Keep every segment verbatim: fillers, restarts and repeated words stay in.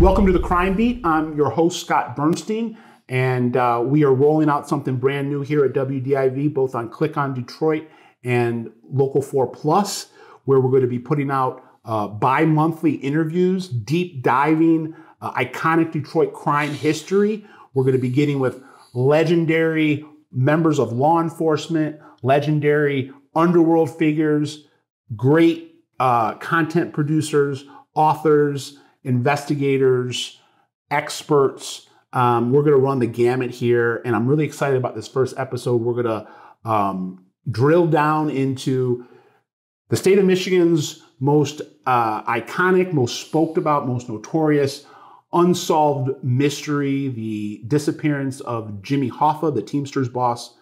Welcome to the Crime Beat. I'm your host, Scott Bernstein, and uh, we are rolling out something brand new here at W D I V, both on Click on Detroit and Local four Plus, where we're going to be putting out uh, bi-monthly interviews, deep diving, uh, iconic Detroit crime history. We're going to be getting with legendary members of law enforcement, legendary underworld figures, great uh, content producers, authors, investigators, experts. Um, we're going to run the gamut here, and I'm really excited about this first episode. We're going to um, drill down into the state of Michigan's most uh, iconic, most spoke about, most notorious unsolved mystery, the disappearance of Jimmy Hoffa, the Teamsters boss,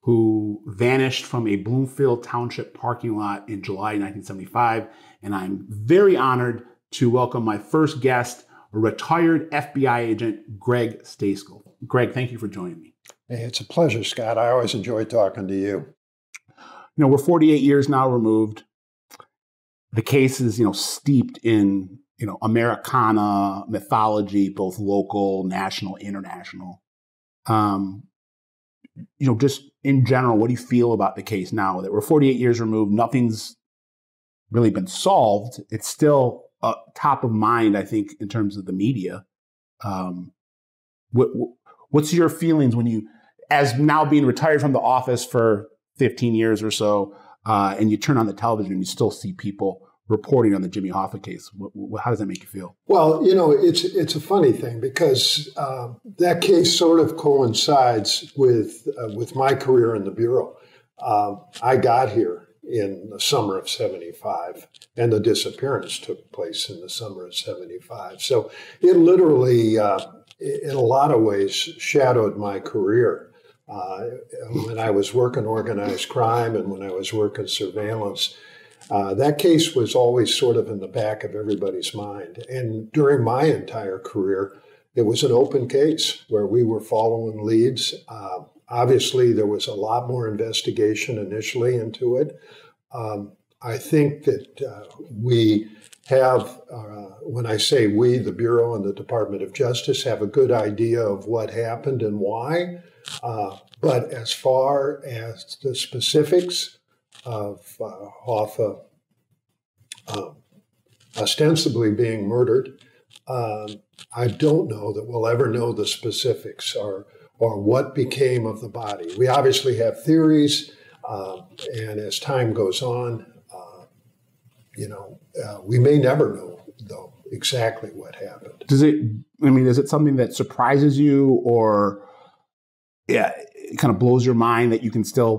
who vanished from a Bloomfield Township parking lot in July nineteen seventy-five. And I'm very honored to welcome my first guest, a retired F B I agent, Greg Stejskal. Greg, thank you for joining me. Hey, it's a pleasure, Scott. I always enjoy talking to you. You know, we're forty-eight years now removed. The case is, you know, steeped in, you know, Americana mythology, both local, national, international. Um, you know, just in general, what do you feel about the case now that we're forty-eight years removed? Nothing's really been solved. It's still Uh, top of mind, I think, in terms of the media. Um, what, what's your feelings when you, as now being retired from the office for fifteen years or so, uh, and you turn on the television and you still see people reporting on the Jimmy Hoffa case? What, what, how does that make you feel? Well, you know, it's it's a funny thing because uh, that case sort of coincides with uh, with my career in the Bureau. Uh, I got here in the summer of seventy-five, and the disappearance took place in the summer of seventy-five. So it literally, uh, in a lot of ways, shadowed my career. Uh, when I was working organized crime and when I was working surveillance, uh, that case was always sort of in the back of everybody's mind. And during my entire career, it was an open case where we were following leads. Uh, Obviously, there was a lot more investigation initially into it. Um, I think that uh, we have, uh, when I say we, the Bureau and the Department of Justice, have a good idea of what happened and why. Uh, but as far as the specifics of uh, Hoffa uh, ostensibly being murdered, uh, I don't know that we'll ever know the specifics or or what became of the body. We obviously have theories, uh, and as time goes on, uh, you know, uh, we may never know, though, exactly what happened. Does it, I mean, is it something that surprises you or, yeah, it kind of blows your mind that you can still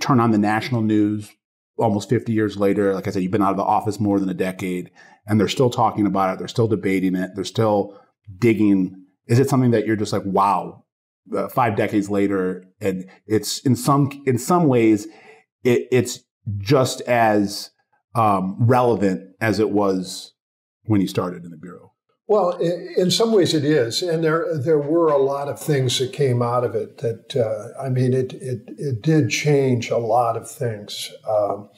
turn on the national news almost fifty years later? Like I said, you've been out of the office more than a decade, and they're still talking about it. They're still debating it. They're still digging. Is it something that you're just like, wow, Uh, five decades later, and it's in some in some ways, it, it's just as um, relevant as it was when you started in the Bureau? Well, in, in some ways it is, and there there were a lot of things that came out of it that uh, I mean, it it it did change a lot of things, um,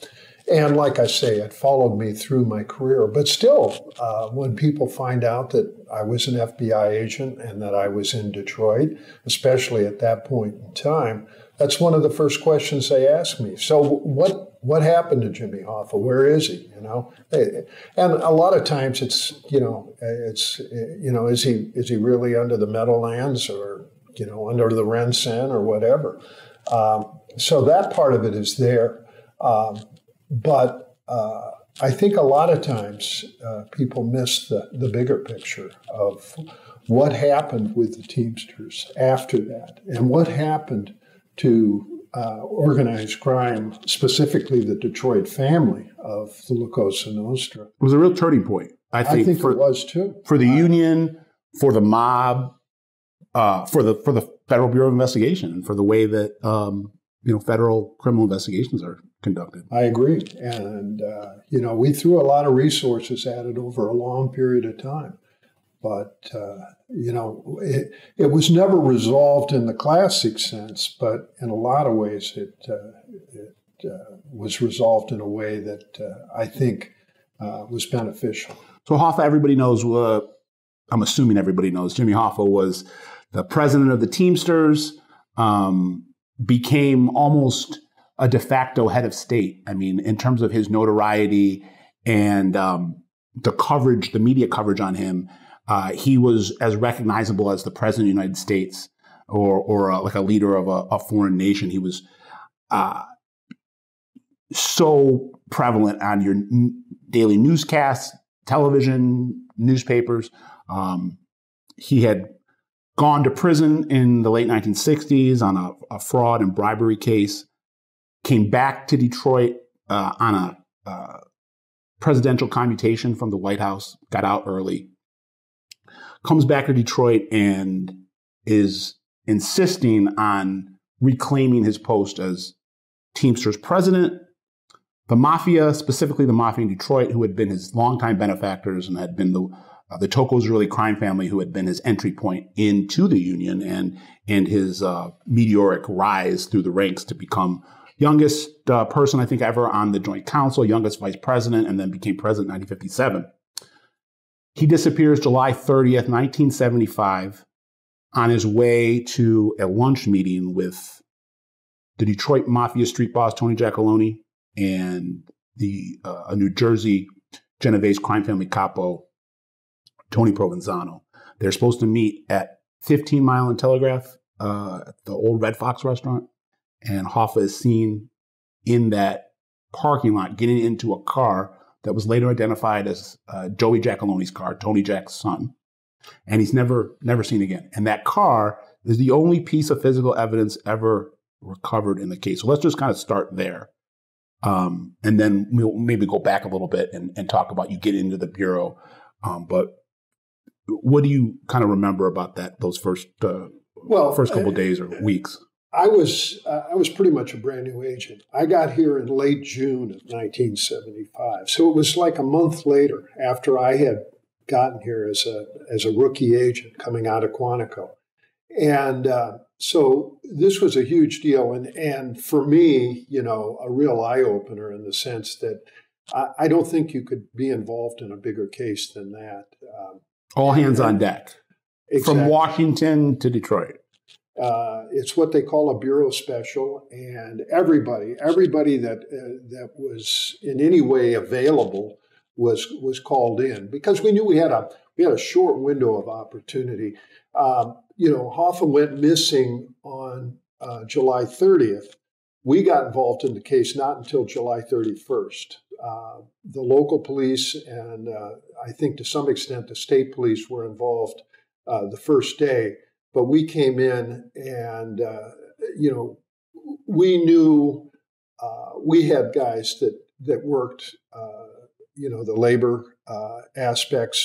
and like I say, it followed me through my career. But still, uh, when people find out that I was an F B I agent and that I was in Detroit, especially at that point in time, that's one of the first questions they asked me. So what what happened to Jimmy Hoffa? Where is he? You know, and a lot of times it's, you know, it's, you know, is he is he really under the Meadowlands or, you know, under the Rensen or whatever? Um, so that part of it is there. Um, but uh I think a lot of times uh, people miss the, the bigger picture of what happened with the Teamsters after that and what happened to uh, organized crime, specifically the Detroit family of the La Cosa Nostra. It was a real turning point, I think. I think for, it was, too. For the uh, union, for the mob, uh, for, the, for the Federal Bureau of Investigation, and for the way that um, you know, federal criminal investigations are conducted. I agree. And, uh, you know, we threw a lot of resources at it over a long period of time. But, uh, you know, it, it was never resolved in the classic sense, but in a lot of ways it, uh, it uh, was resolved in a way that uh, I think uh, was beneficial. So Hoffa, everybody knows, uh, I'm assuming everybody knows, Jimmy Hoffa was the president of the Teamsters, um, became almost a de facto head of state. I mean, in terms of his notoriety and um, the coverage, the media coverage on him, uh, he was as recognizable as the president of the United States or, or uh, like a leader of a, a foreign nation. He was uh, so prevalent on your n daily newscasts, television, newspapers. Um, he had gone to prison in the late nineteen sixties on a, a fraud and bribery case, came back to Detroit uh, on a uh, presidential commutation from the White House, got out early, comes back to Detroit and is insisting on reclaiming his post as Teamsters president. The Mafia, specifically the Mafia in Detroit, who had been his longtime benefactors and had been the Uh, the Tocco Zerilli crime family, who had been his entry point into the union and and his uh, meteoric rise through the ranks to become youngest uh, person, I think, ever on the Joint Council, youngest vice president, and then became president in nineteen fifty-seven. He disappears July thirtieth, nineteen seventy-five, on his way to a lunch meeting with the Detroit Mafia street boss, Tony Giacalone, and the uh, a New Jersey Genovese crime family capo, Tony Provenzano. They're supposed to meet at fifteen mile and Telegraph, uh, at the old Red Fox restaurant. And Hoffa is seen in that parking lot getting into a car that was later identified as uh, Joey Giacalone's car, Tony Jack's son. And he's never, never seen again. And that car is the only piece of physical evidence ever recovered in the case. So let's just kind of start there. Um, and then we'll maybe go back a little bit and, and talk about you get into the Bureau. Um, but what do you kind of remember about that? Those first, uh, well, first couple I, of days or weeks. I was uh, I was pretty much a brand new agent. I got here in late June of nineteen seventy-five, so it was like a month later after I had gotten here as a as a rookie agent coming out of Quantico, and uh, so this was a huge deal, and and for me, you know, a real eye opener in the sense that I don't think you could be involved in a bigger case than that. Um, All hands on deck. Exactly. From Washington to Detroit. Uh, it's what they call a Bureau special, and everybody, everybody that uh, that was in any way available was was called in because we knew we had a we had a short window of opportunity. Um, you know, Hoffa went missing on uh, July thirtieth. We got involved in the case not until July thirty-first. Uh, the local police and uh, I think to some extent the state police were involved uh, the first day, but we came in and, uh, you know, we knew uh, we had guys that, that worked, uh, you know, the labor uh, aspects,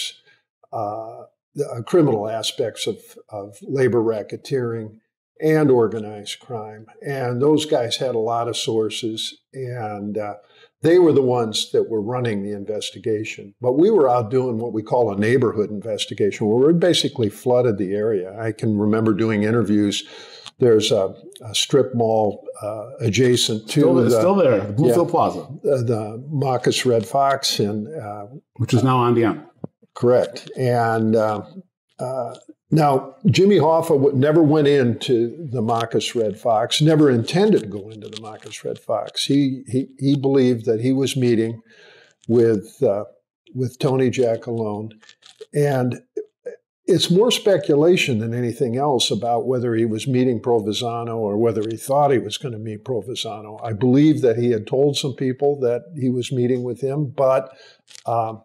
uh, the uh, criminal aspects of, of labor racketeering and organized crime. And those guys had a lot of sources and, uh, they were the ones that were running the investigation. But we were out doing what we call a neighborhood investigation, where we basically flooded the area. I can remember doing interviews. There's a, a strip mall uh, adjacent to still, the, still there, the Bluefield yeah, Plaza. The, the Machus Red Fox. And, uh, which is now on the end. Correct. And uh, uh, now, Jimmy Hoffa never went into the Machus Red Fox, never intended to go into the Machus Red Fox. He he, he believed that he was meeting with, uh, with Tony Giacalone. And it's more speculation than anything else about whether he was meeting Provenzano or whether he thought he was going to meet Provenzano. I believe that he had told some people that he was meeting with him, but... Uh,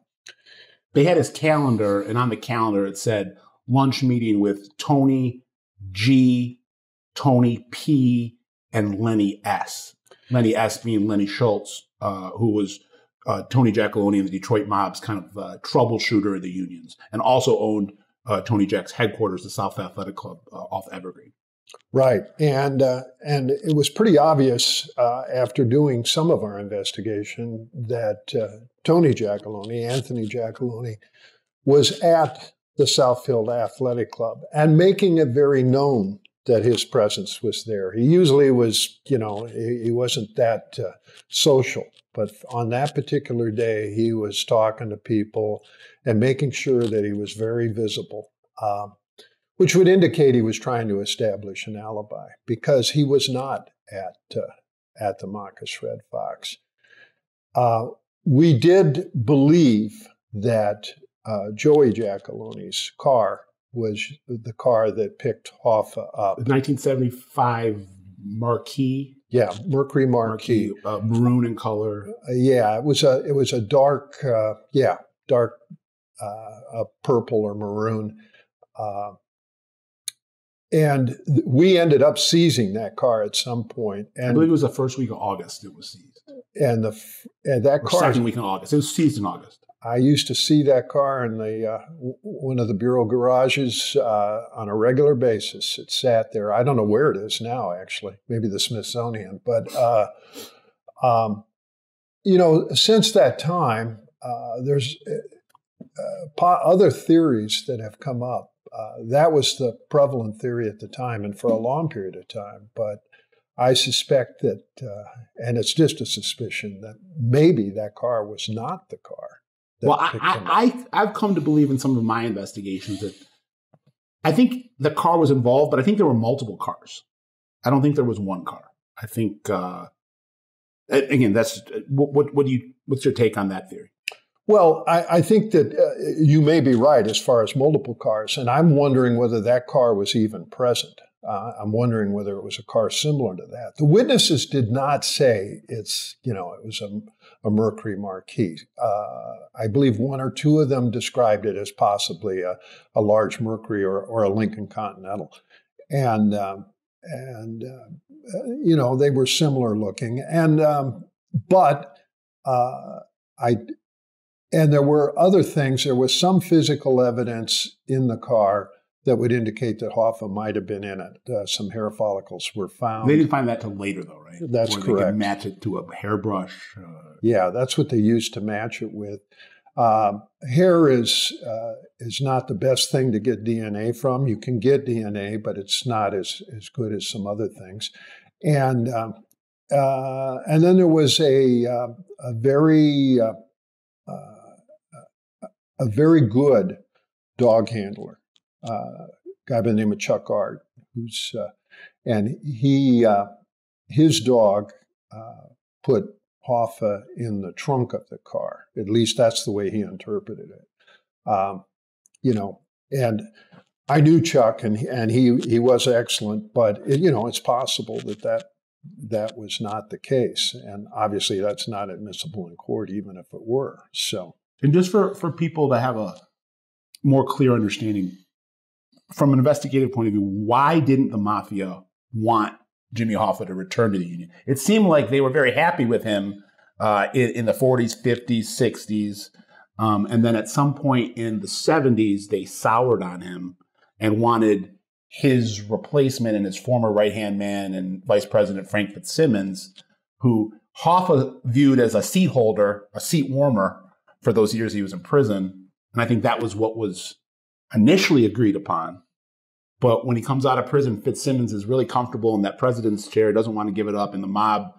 they had his calendar, and on the calendar it said... lunch meeting with Tony G, Tony P, and Lenny S. Lenny S being Lenny Schultz, uh, who was uh, Tony Giacalone and the Detroit mob's kind of uh, troubleshooter of the unions, and also owned uh, Tony Jack's headquarters, the Southfield Athletic Club uh, off Evergreen. Right, and uh, and it was pretty obvious uh, after doing some of our investigation that uh, Tony Giacalone, Anthony Giacalone, was at the Southfield Athletic Club and making it very known that his presence was there. He usually was, you know, he, he wasn't that uh, social, but on that particular day, he was talking to people and making sure that he was very visible, um, which would indicate he was trying to establish an alibi because he was not at uh, at the Machus Red Fox. Uh, we did believe that uh, Joey Giacalone's car was the car that picked Hoffa up. The nineteen seventy-five Marquee. Yeah, Mercury Marquee, Marquee uh, maroon in color. Uh, yeah, it was a it was a dark, uh, yeah, dark uh, a purple or maroon, uh, and we ended up seizing that car at some point. And I believe it was the first week of August it was seized. And the and that or car second week in August it was seized in August. I used to see that car in the uh, one of the Bureau garages uh, on a regular basis. It sat there. I don't know where it is now, actually. Maybe the Smithsonian. But, uh, um, you know, since that time, uh, there's uh, other theories that have come up. Uh, that was the prevalent theory at the time and for a long period of time. But I suspect that, uh, and it's just a suspicion, that maybe that car was not the car. Well, I, I, I, I've come to believe in some of my investigations that I think the car was involved, but I think there were multiple cars. I don't think there was one car. I think, uh, again, that's what, what do you, what's your take on that theory? Well, I, I think that uh, you may be right as far as multiple cars, and I'm wondering whether that car was even present. Uh, I'm wondering whether it was a car similar to that. The witnesses did not say it's, you know, it was a, a Mercury Marquis. Uh, I believe one or two of them described it as possibly a, a large Mercury or, or a Lincoln Continental. And, um, and uh, you know, they were similar looking. And, um, but uh, I, and there were other things. There was some physical evidence in the car that would indicate that Hoffa might have been in it. Uh, some hair follicles were found. They didn't find that till later, though, right? That's correct. Where they could match it to a hairbrush. Uh, yeah, that's what they used to match it with. Um, hair is uh, is not the best thing to get D N A from. You can get D N A, but it's not as as good as some other things. And um, uh, and then there was a uh, a very uh, uh, a very good dog handler. A uh, guy by the name of Chuck Ard, who's uh, and he uh, his dog uh, put Hoffa in the trunk of the car. At least that's the way he interpreted it. Um, you know, and I knew Chuck, and and he he was excellent. But it, you know, it's possible that that that was not the case, and obviously that's not admissible in court, even if it were. So, and just for for people to have a more clear understanding. From an investigative point of view, why didn't the mafia want Jimmy Hoffa to return to the Union? It seemed like they were very happy with him uh, in, in the forties, fifties, sixties. Um, and then at some point in the seventies, they soured on him and wanted his replacement and his former right-hand man and Vice President Frank Fitzsimmons, who Hoffa viewed as a seat holder, a seat warmer for those years he was in prison. And I think that was what was initially agreed upon, but when he comes out of prison, Fitzsimmons is really comfortable in that president's chair, doesn't want to give it up, and the mob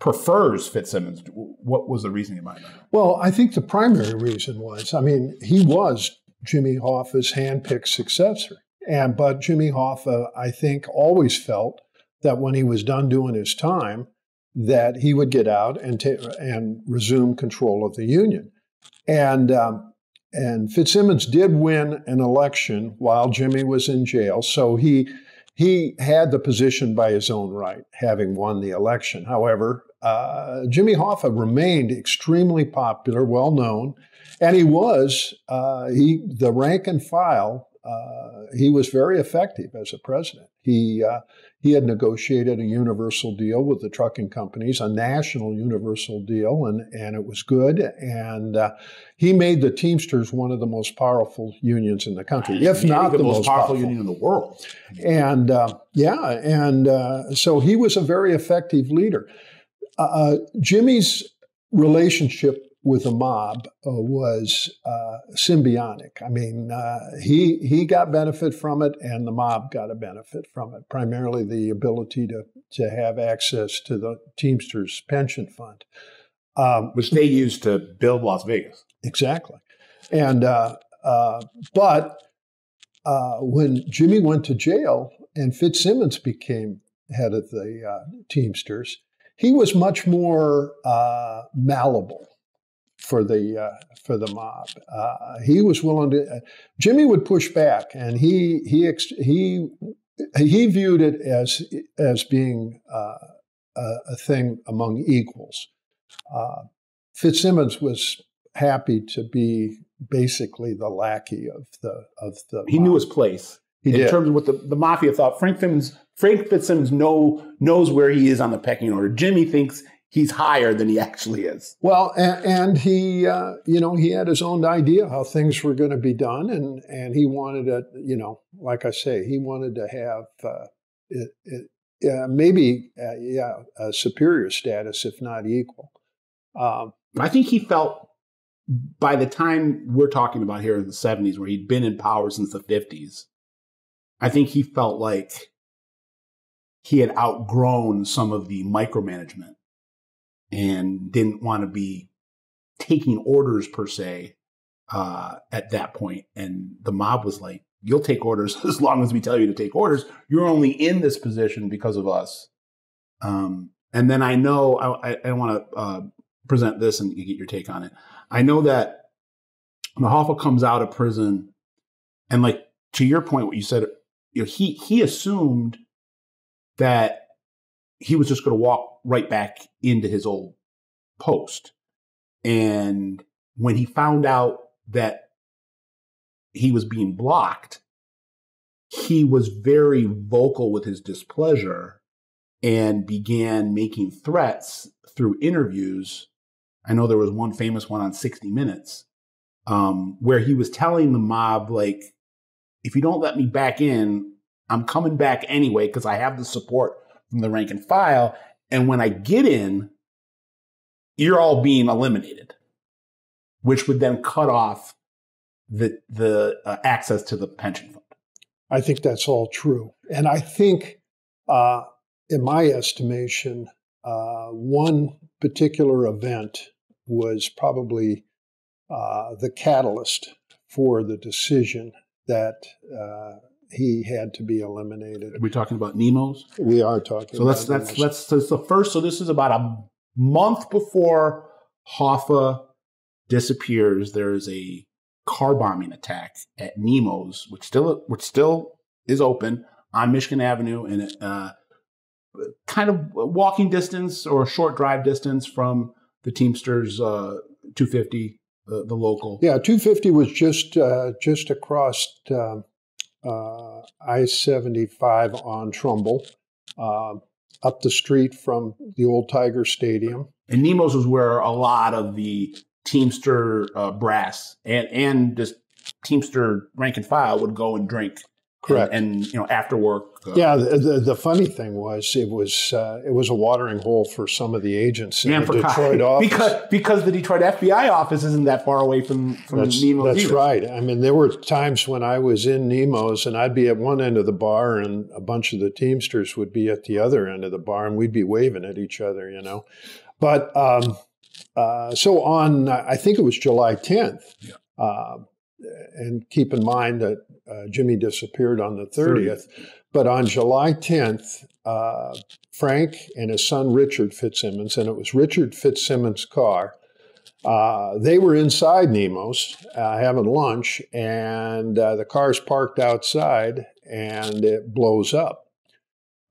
prefers Fitzsimmons. What was the reasoning behind that? Well, I think the primary reason was, I mean, he was Jimmy Hoffa's handpicked successor, and but Jimmy Hoffa, I think, always felt that when he was done doing his time, that he would get out and and resume control of the Union, and. Um, And Fitzsimmons did win an election while Jimmy was in jail, so he he had the position by his own right, having won the election. However, uh, Jimmy Hoffa remained extremely popular, well known, and he was uh, he the rank and file. Uh, he was very effective as a president. He uh, he had negotiated a universal deal with the trucking companies, a national universal deal, and and it was good. And uh, he made the Teamsters one of the most powerful unions in the country, if not the, the most, most powerful, powerful union in the world. And uh, yeah, and uh, so he was a very effective leader. Uh, Jimmy's relationship with the mob uh, was uh, symbiotic. I mean, uh, he he got benefit from it, and the mob got a benefit from it, primarily the ability to to have access to the Teamsters pension fund, um, which they used to build Las Vegas. Exactly, and uh, uh, but uh, when Jimmy went to jail and Fitzsimmons became head of the uh, Teamsters, he was much more uh, malleable for the uh, for the mob. Uh, he was willing to. Uh, Jimmy would push back, and he he ex he he viewed it as as being uh, a, a thing among equals. Uh, Fitzsimmons was happy to be basically the lackey of the of the. He mob. Knew his place. He in did. terms of what the, the mafia thought. Frank Fitzsimmons, Frank Fitzsimmons know, knows where he is on the pecking order. Jimmy thinks he's higher than he actually is. Well, and, and he, uh, you know, he had his own idea how things were going to be done, and and he wanted to, you know, like I say, he wanted to have uh, it, it, uh, maybe, uh, yeah, a superior status, if not equal. Um, I think he felt by the time we're talking about here in the seventies, where he'd been in power since the fifties, I think he felt like he had outgrown some of the micromanagement and didn't want to be taking orders per se uh, at that point. And the mob was like, you'll take orders as long as we tell you to take orders. You're only in this position because of us. Um, and then I know, I, I want to uh, present this and get your take on it. I know that when Hoffa comes out of prison, and like to your point, what you said, you know, he, he assumed that he was just going to walk right back into his old post. And when he found out that he was being blocked, he was very vocal with his displeasure and began making threats through interviews. I know there was one famous one on sixty minutes um, where he was telling the mob, like, if you don't let me back in, I'm coming back anyway because I have the support from the rank and file, and when I get in, you're all being eliminated, which would then cut off the the uh, access to the pension fund. I think that's all true, and I think, uh, in my estimation, uh, one particular event was probably uh, the catalyst for the decision that. Uh, He had to be eliminated. Are we talking about Nemo's? We are talking. So let's about let's Nemo's. let's. So it's the first. So this is about a month before Hoffa disappears. There is a car bombing attack at Nemo's, which still which still is open on Michigan Avenue, and uh, kind of walking distance or a short drive distance from the Teamsters uh, two fifty, uh, the local. Yeah, two fifty was just uh, just across. Uh, Uh, I seventy-five on Trumbull, uh, up the street from the old Tiger Stadium. And Nemo's was where a lot of the Teamster uh, brass and, and just Teamster rank and file would go and drink. Correct. And, and you know, after work. Uh, yeah. The, the, the funny thing was it was uh, it was a watering hole for some of the agents in the Detroit office. Because, because the Detroit F B I office isn't that far away from, from that's, Nemo's. That's either. Right. I mean, there were times when I was in Nemo's and I'd be at one end of the bar and a bunch of the Teamsters would be at the other end of the bar and we'd be waving at each other, you know. But um, uh, so on, I think it was July tenth. Yeah. Uh, and keep in mind that uh, Jimmy disappeared on the thirtieth, but on July tenth, uh, Frank and his son Richard Fitzsimmons, and it was Richard Fitzsimmons' car, uh, they were inside Nemo's uh, having lunch, and uh, the car's parked outside, and it blows up.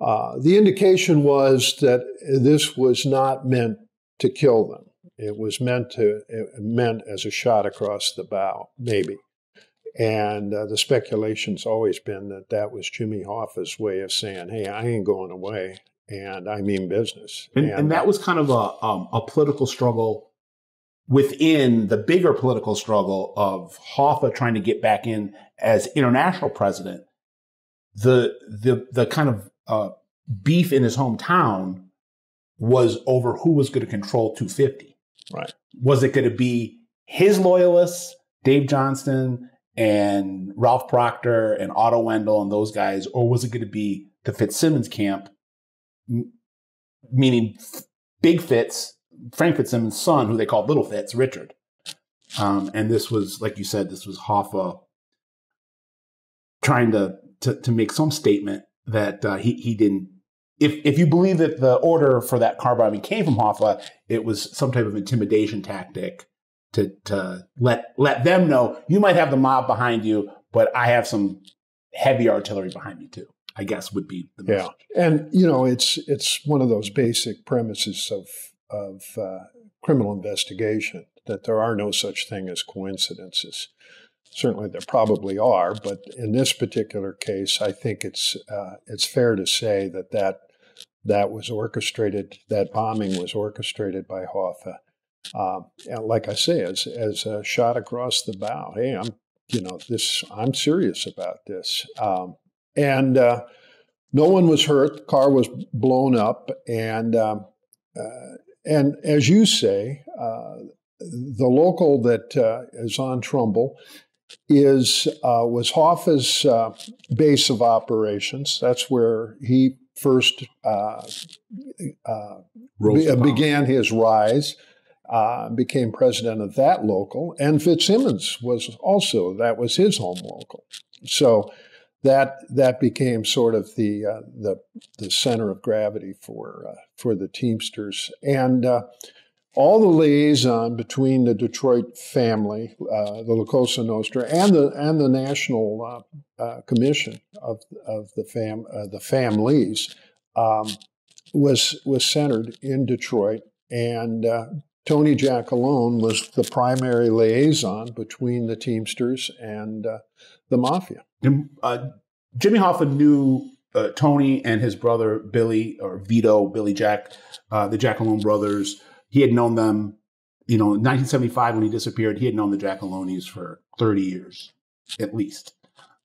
Uh, the indication was that this was not meant to kill them. It was meant to it meant as a shot across the bow, maybe. And uh, the speculation's always been that that was Jimmy Hoffa's way of saying, "Hey, I ain't going away, and I mean business." And, and, and that was kind of a um, a political struggle within the bigger political struggle of Hoffa trying to get back in as international president. The the the kind of uh, beef in his hometown was over who was going to control two fifty. Right. Was it going to be his loyalists, Dave Johnston and Ralph Proctor and Otto Wendell and those guys, or was it going to be the Fitzsimmons camp, m- meaning Big Fitz, Frank Fitzsimmons' son, who they called Little Fitz, Richard? Um, and this was, like you said, this was Hoffa trying to to, to make some statement that uh, he he didn't. If if you believe that the order for that car bombing came from Hoffa, it was some type of intimidation tactic to to let let them know you might have the mob behind you, but I have some heavy artillery behind me too, I guess would be the message. Yeah, and you know it's it's one of those basic premises of of uh, criminal investigation that there are no such thing as coincidences. Certainly, there probably are, but in this particular case, I think it's uh, it's fair to say that that that was orchestrated. That bombing was orchestrated by Hoffa, uh, and like I say, as as a shot across the bow. Hey, I'm you know this. I'm serious about this, um, and uh, no one was hurt. The car was blown up, and um, uh, and as you say, uh, the local that uh, is on Trumbull. Is uh, was Hoffa's uh, base of operations. That's where he first uh, uh, be- began his rise, uh, became president of that local, and Fitzsimmons was also, that was his home local. So that that became sort of the uh, the, the center of gravity for uh, for the Teamsters. And uh, all the liaison between the Detroit family, uh, the La Cosa Nostra, and the and the National uh, uh, Commission of of the fam uh, the families um, was was centered in Detroit, and uh, Tony Giacalone was the primary liaison between the Teamsters and uh, the mafia. And, uh, Jimmy Hoffa knew uh, Tony and his brother Billy or Vito Billy Jack, uh, the Giacalone brothers. He had known them, you know, in nineteen seventy-five when he disappeared, he had known the Giacalones for thirty years at least,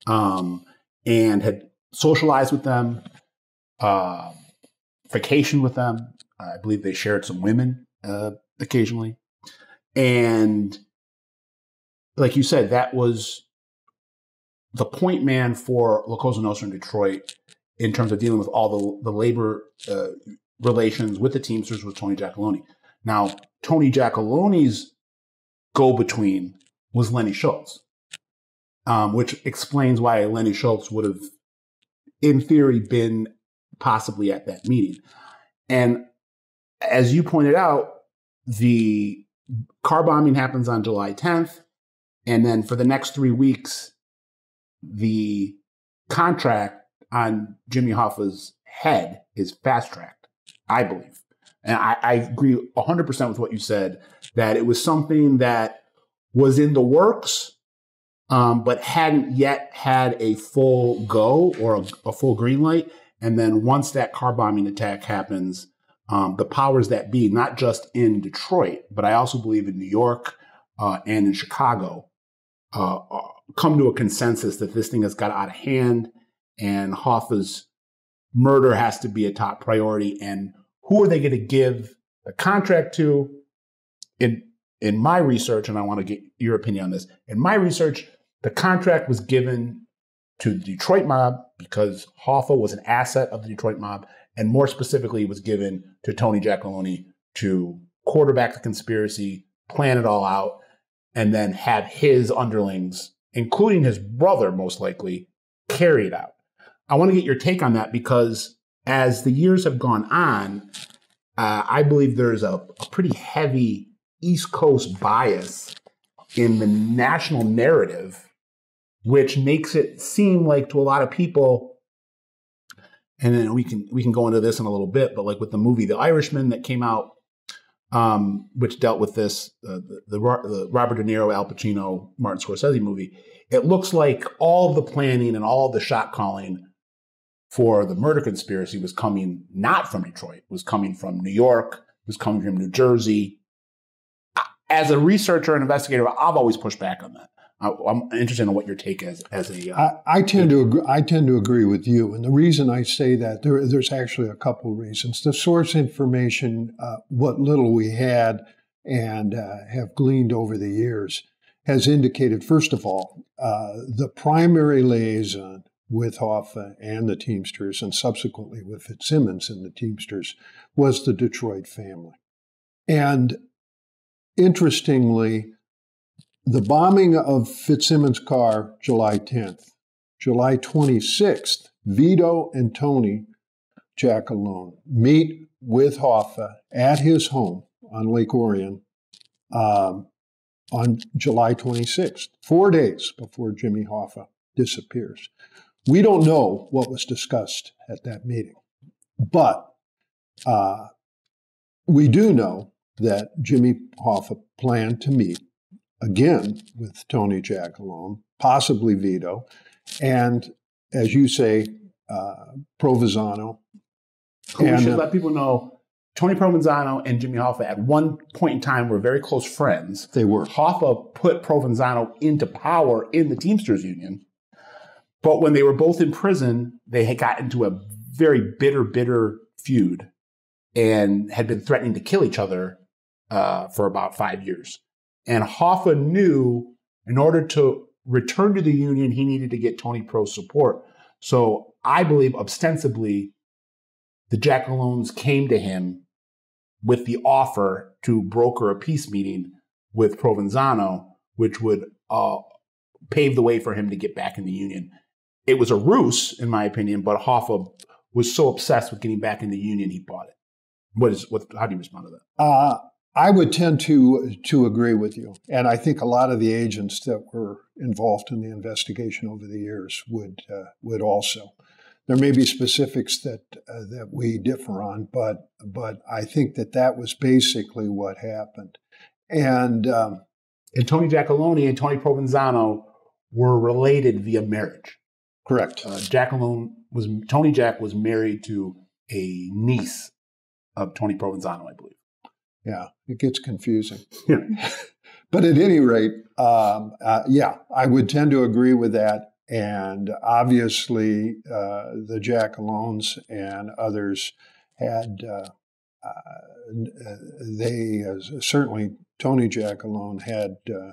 um, and had socialized with them, uh, vacationed with them. I believe they shared some women uh, occasionally. And like you said, that was the point man for La Cosa Nostra in Detroit in terms of dealing with all the, the labor uh, relations with the Teamsters with Tony Giacalone. Now, Tony Giacalone's go-between was Lenny Schultz, um, which explains why Lenny Schultz would have, in theory, been possibly at that meeting. And as you pointed out, the car bombing happens on July tenth, and then for the next three weeks, the contract on Jimmy Hoffa's head is fast-tracked, I believe. And I, I agree one hundred percent with what you said, that it was something that was in the works, um, but hadn't yet had a full go or a, a full green light. And then once that car bombing attack happens, um, the powers that be, not just in Detroit, but I also believe in New York uh, and in Chicago, uh, come to a consensus that this thing has got out of hand and Hoffa's murder has to be a top priority. And who are they going to give a contract to? In in my research, and I want to get your opinion on this, in my research, the contract was given to the Detroit mob because Hoffa was an asset of the Detroit mob, and more specifically was given to Tony Giacalone to quarterback the conspiracy, plan it all out, and then have his underlings, including his brother most likely, carry it out. I want to get your take on that because as the years have gone on, uh, I believe there's a, a pretty heavy East Coast bias in the national narrative, which makes it seem like to a lot of people, and then we can we can go into this in a little bit, but like with the movie The Irishman that came out, um, which dealt with this, uh, the, the, the Robert De Niro, Al Pacino, Martin Scorsese movie, it looks like all the planning and all the shot calling for the murder conspiracy was coming not from Detroit, was coming from New York, was coming from New Jersey. As a researcher and investigator, I've always pushed back on that. I'm interested in what your take is as a. Uh, I, I tend to agree, I tend to agree with you, and the reason I say that there, there's actually a couple reasons. The source information, uh, what little we had, and uh, have gleaned over the years has indicated, first of all, uh, the primary liaison with Hoffa and the Teamsters, and subsequently with Fitzsimmons and the Teamsters, was the Detroit family. And interestingly, the bombing of Fitzsimmons' car, July tenth, July twenty-sixth, Vito and Tony Giacalone meet with Hoffa at his home on Lake Orion um, on July twenty-sixth, four days before Jimmy Hoffa disappears. We don't know what was discussed at that meeting, but uh, we do know that Jimmy Hoffa planned to meet again with Tony Giacalone, possibly Vito, and, as you say, uh, Provenzano. Who and, we should uh, let people know, Tony Provenzano and Jimmy Hoffa at one point in time were very close friends. They were. Hoffa put Provenzano into power in the Teamsters Union. But when they were both in prison, they had got into a very bitter, bitter feud and had been threatening to kill each other uh, for about five years. And Hoffa knew in order to return to the union, he needed to get Tony Pro's support. So I believe ostensibly the Giacalones came to him with the offer to broker a peace meeting with Provenzano, which would uh, pave the way for him to get back in the union. It was a ruse, in my opinion, but Hoffa was so obsessed with getting back in the union, he bought it. What is, what, how do you respond to that? Uh, I would tend to to agree with you. And I think a lot of the agents that were involved in the investigation over the years would, uh, would also. There may be specifics that, uh, that we differ on, but, but I think that that was basically what happened. And, um, and Tony Giacalone and Tony Provenzano were related via marriage. Correct. Uh, Giacalone was, Tony Jack was married to a niece of Tony Provenzano, I believe. Yeah, it gets confusing. Yeah. But at any rate, um, uh, yeah, I would tend to agree with that. And obviously, uh, the Giacalones and others had, uh, uh, they uh, certainly, Tony Giacalone had uh,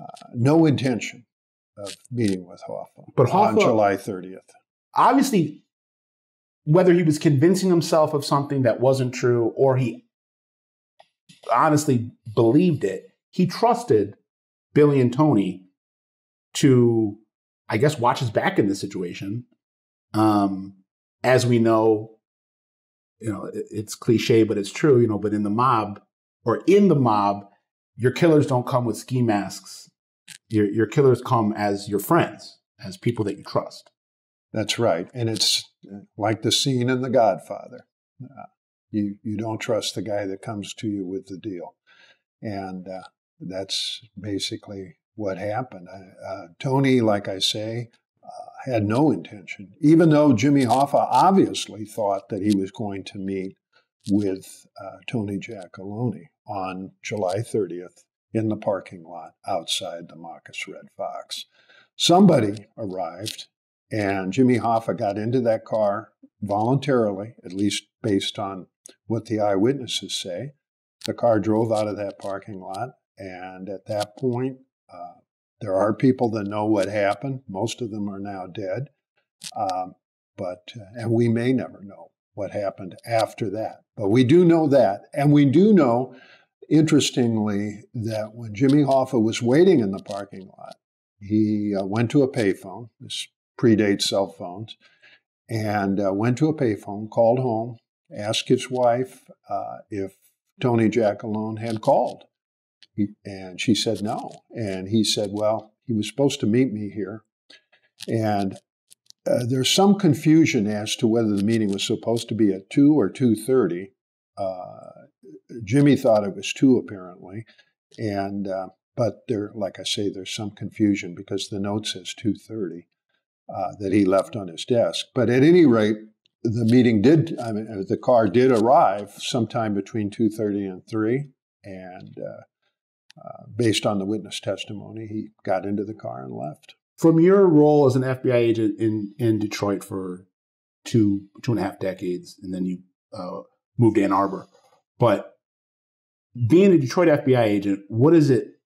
uh, no intention of meeting with Hoffa, but Hoffa on July thirtieth. Obviously, whether he was convincing himself of something that wasn't true or he honestly believed it, he trusted Billy and Tony to, I guess, watch his back in this situation. Um, as we know, you know, it, it's cliche, but it's true, you know, but in the mob or in the mob, your killers don't come with ski masks. Your, your killers come as your friends, as people that you trust. That's right. And it's like the scene in The Godfather. Uh, You, you don't trust the guy that comes to you with the deal. And uh, that's basically what happened. Uh, Tony, like I say, uh, had no intention, even though Jimmy Hoffa obviously thought that he was going to meet with uh, Tony Giacalone on July thirtieth in the parking lot outside the Machus Red Fox. Somebody arrived, and Jimmy Hoffa got into that car voluntarily, at least based on what the eyewitnesses say. The car drove out of that parking lot, and at that point, uh, there are people that know what happened. Most of them are now dead, um, but uh, and we may never know what happened after that. But we do know that, and we do know, interestingly, that when Jimmy Hoffa was waiting in the parking lot, he uh, went to a payphone. This predates cell phones, and uh, went to a payphone, called home, asked his wife uh, if Tony Giacalone had called. He, and she said no. And he said, well, he was supposed to meet me here. And uh, there's some confusion as to whether the meeting was supposed to be at two or two thirty. Uh, Jimmy thought it was two, apparently. And uh, but there, like I say, there's some confusion because the note says two thirty uh, that he left on his desk. But at any rate, the meeting did, I mean, the car did arrive sometime between two thirty and three, and uh, uh, based on the witness testimony, he got into the car and left. From your role as an F B I agent in, in Detroit for two, two and a half decades, and then you uh, moved to Ann Arbor, but being a Detroit F B I agent, what is it?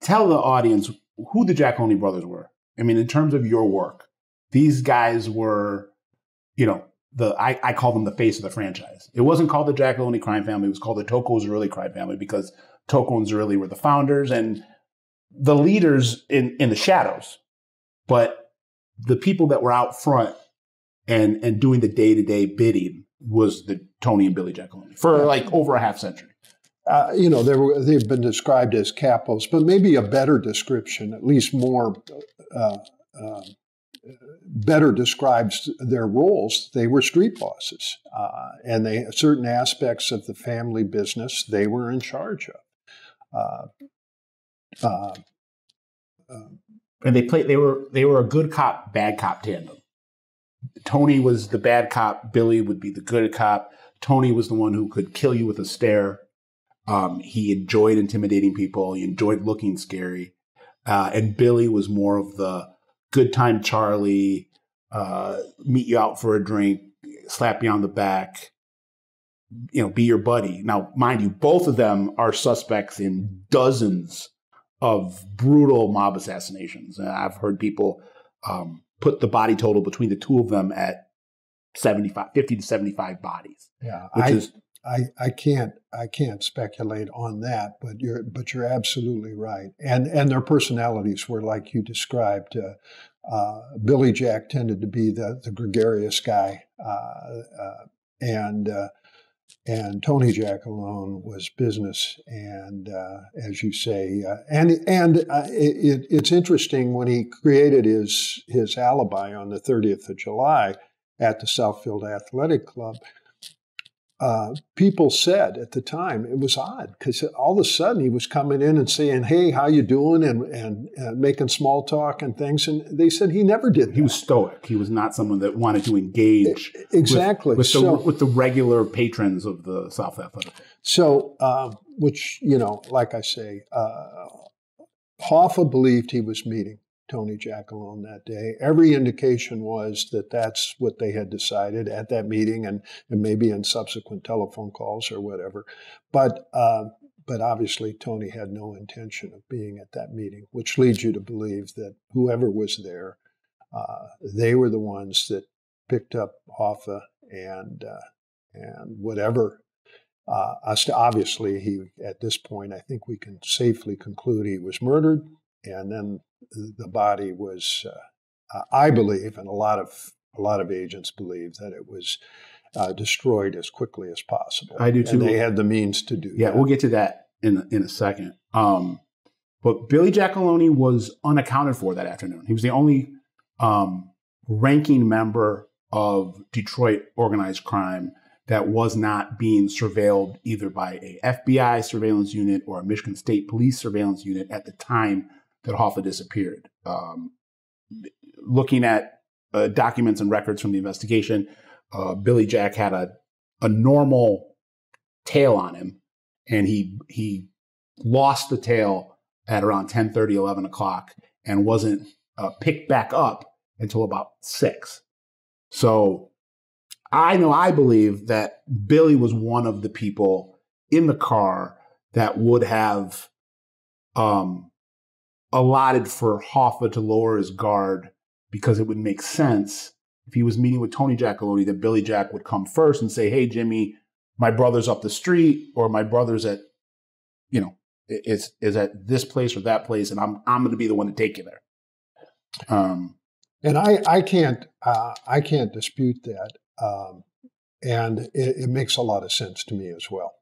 Tell the audience who the Giacalone brothers were. I mean, in terms of your work, these guys were, you know, the I, I call them the face of the franchise. It wasn't called the Giacalone Crime Family. It was called the Tocco Zerilli Crime Family because Tocco and Zerilli were the founders and the leaders in, in the shadows. But the people that were out front and, and doing the day-to-day bidding was the Tony and Billy Giacalone for like over a half century. Uh, you know, they were, they've been described as capos, but maybe a better description, at least more, uh, uh, better describes their roles. They were street bosses, uh, and they certain aspects of the family business they were in charge of. Uh, uh, uh, and they played. They were they were a good cop, bad cop tandem. Tony was the bad cop. Billy would be the good cop. Tony was the one who could kill you with a stare. Um, he enjoyed intimidating people. He enjoyed looking scary. Uh, and Billy was more of the good time Charlie, uh, meet you out for a drink, slap you on the back, you know, be your buddy. Now, mind you, both of them are suspects in dozens of brutal mob assassinations. And I've heard people um, put the body total between the two of them at seventy-five, fifty to seventy-five bodies. Yeah, which I, is I, I can't I can't speculate on that, but you're but you're absolutely right. And and their personalities were like you described. Uh, uh, Billy Jack tended to be the the gregarious guy, uh, uh, and uh, and Tony Giacalone was business. And uh, as you say, uh, and and uh, it, it's interesting when he created his his alibi on the thirtieth of July at the Southfield Athletic Club. Uh, people said at the time it was odd because all of a sudden he was coming in and saying, "Hey, how you doing?" and and, and making small talk and things. And they said he never did that. He was stoic. He was not someone that wanted to engage it, exactly with, with, the, so, with the regular patrons of the South Athletic. So, uh, which you know, like I say, uh, Hoffa believed he was meeting Tony Giacalone that day. Every indication was that that's what they had decided at that meeting and, and maybe in subsequent telephone calls or whatever. But uh, but obviously Tony had no intention of being at that meeting, which leads you to believe that whoever was there, uh, they were the ones that picked up Hoffa and, uh, and whatever. Uh, obviously, he at this point, I think we can safely conclude he was murdered. And then the body was, uh, I believe, and a lot of a lot of agents believe that it was uh, destroyed as quickly as possible. I do too. And they had the means to do. Yeah, that. We'll get to that in in a second. Um, but Billy Giacalone was unaccounted for that afternoon. He was the only um, ranking member of Detroit organized crime that was not being surveilled either by a F B I surveillance unit or a Michigan State Police surveillance unit at the time that Hoffa disappeared. Um, looking at uh, documents and records from the investigation, uh, Billy Jack had a, a normal tail on him, and he he lost the tail at around ten thirty, eleven o'clock, and wasn't uh, picked back up until about six. So I know I believe that Billy was one of the people in the car that would have um, allotted for Hoffa to lower his guard because it would make sense if he was meeting with Tony Giacalone that Billy Jack would come first and say, "Hey, Jimmy, my brother's up the street, or my brother's at, you know, is is at this place or that place, and I'm I'm going to be the one to take you there." Um, and I I can't uh, I can't dispute that, um, and it, it makes a lot of sense to me as well,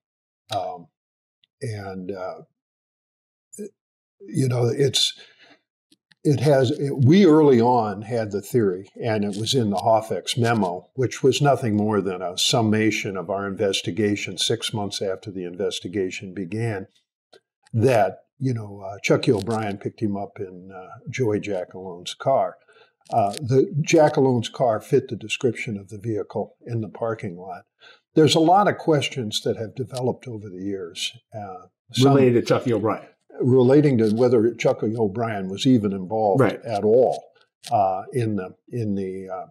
um, and. Uh, You know, it's, it has, it, we early on had the theory, and it was in the Hoffex memo, which was nothing more than a summation of our investigation six months after the investigation began, that, you know, uh, Chuckie O'Brien picked him up in uh, Joey Giacalone's car. Uh, the Giacalone's car fit the description of the vehicle in the parking lot. There's a lot of questions that have developed over the years. Uh, some, related to Chuckie O'Brien. Relating to whether Chuckie O'Brien was even involved right. at all uh, in the in the uh,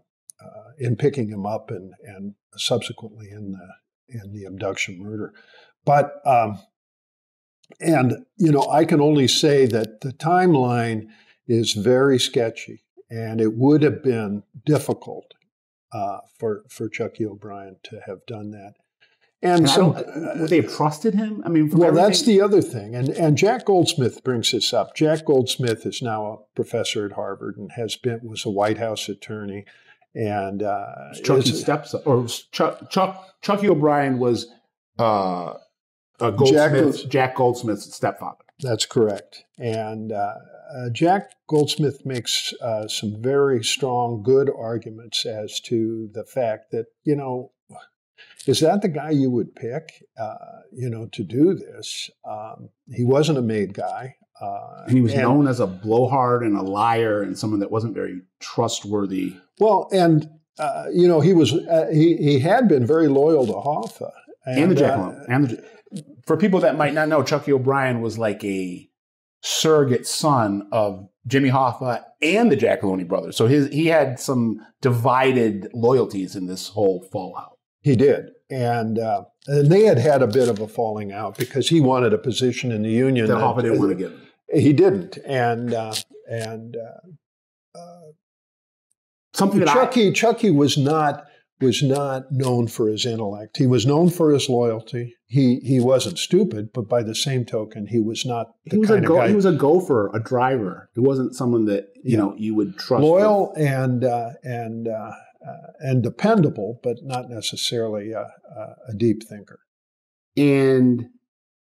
uh, in picking him up and and subsequently in the in the abduction murder, But, um, and, you know, I can only say that the timeline is very sketchy, and it would have been difficult uh, for, for Chuckie O'Brien to have done that. And, and so uh, would they have trusted him? I mean, well, everything? That's the other thing. And, and Jack Goldsmith brings this up. Jack Goldsmith is now a professor at Harvard and has been, was a White House attorney. And uh, Chuckie's stepson, or Chuck, Chuck, Chuckie O'Brien was uh, a Goldsmith, Jack, Jack Goldsmith's stepfather. That's correct. And uh, uh, Jack Goldsmith makes uh, some very strong, good arguments as to the fact that, you know, is that the guy you would pick, uh, you know, to do this? Um, he wasn't a made guy. Uh, and he was and, known as a blowhard and a liar and someone that wasn't very trustworthy. Well, and, uh, you know, he was uh, he, he had been very loyal to Hoffa. And, and the Giacalone. Uh, and the, for people that might not know, Chuckie O'Brien was like a surrogate son of Jimmy Hoffa and the Giacalone brothers. So his, he had some divided loyalties in this whole fallout. He did. And, uh, and they had had a bit of a falling out because he wanted a position in the union that Hoffa didn't want to give him. He didn't. And uh, and uh, uh, something Chuckie I... Chuckie was not was not known for his intellect. He was known for his loyalty. He he wasn't stupid, but by the same token, he was not the he was kind a go, of guy. He was a gopher, a driver. He wasn't someone that you yeah. know you would trust. Loyal with. and uh, and uh, uh, and dependable, but not necessarily a, a deep thinker. And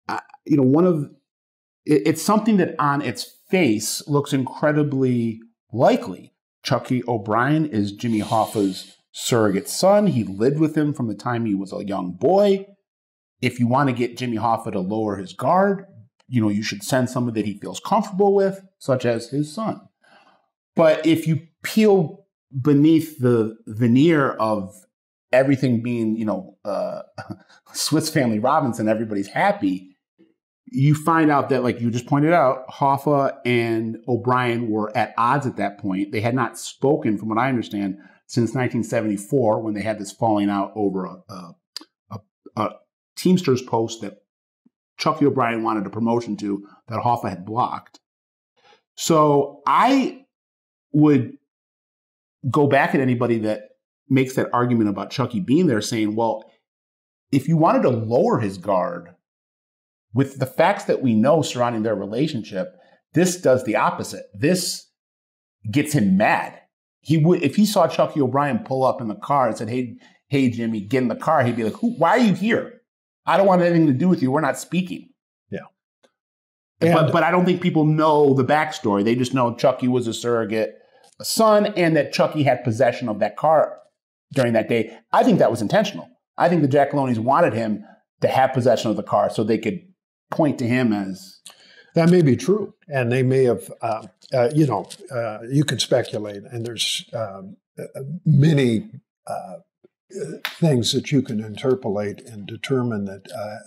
uh, you know, one of It's something that on its face looks incredibly likely. Chuckie O'Brien is Jimmy Hoffa's surrogate son. He lived with him from the time he was a young boy. If you want to get Jimmy Hoffa to lower his guard, you know, you should send someone that he feels comfortable with, such as his son. But if you peel beneath the veneer of everything being, you know, uh, Swiss Family Robinson, everybody's happy, you find out that, like you just pointed out, Hoffa and O'Brien were at odds at that point. They had not spoken, from what I understand, since nineteen seventy-four, when they had this falling out over a, a, a, a Teamsters post that Chuckie O'Brien wanted a promotion to that Hoffa had blocked. So I would go back at anybody that makes that argument about Chuckie being there, saying, well, if you wanted to lower his guard with the facts that we know surrounding their relationship, this does the opposite. This gets him mad. He would, if he saw Chuckie O'Brien pull up in the car and said, hey, hey, Jimmy, get in the car, he'd be like, Who, why are you here? I don't want anything to do with you. We're not speaking. Yeah. And, but, but I don't think people know the backstory. They just know Chuckie was a surrogate son and that Chuckie had possession of that car during that day. I think that was intentional. I think the Giacalones wanted him to have possession of the car so they could point to him as... That may be true. And they may have, uh, uh, you know, uh, you could speculate, and there's um, many uh, things that you can interpolate and determine that. Uh,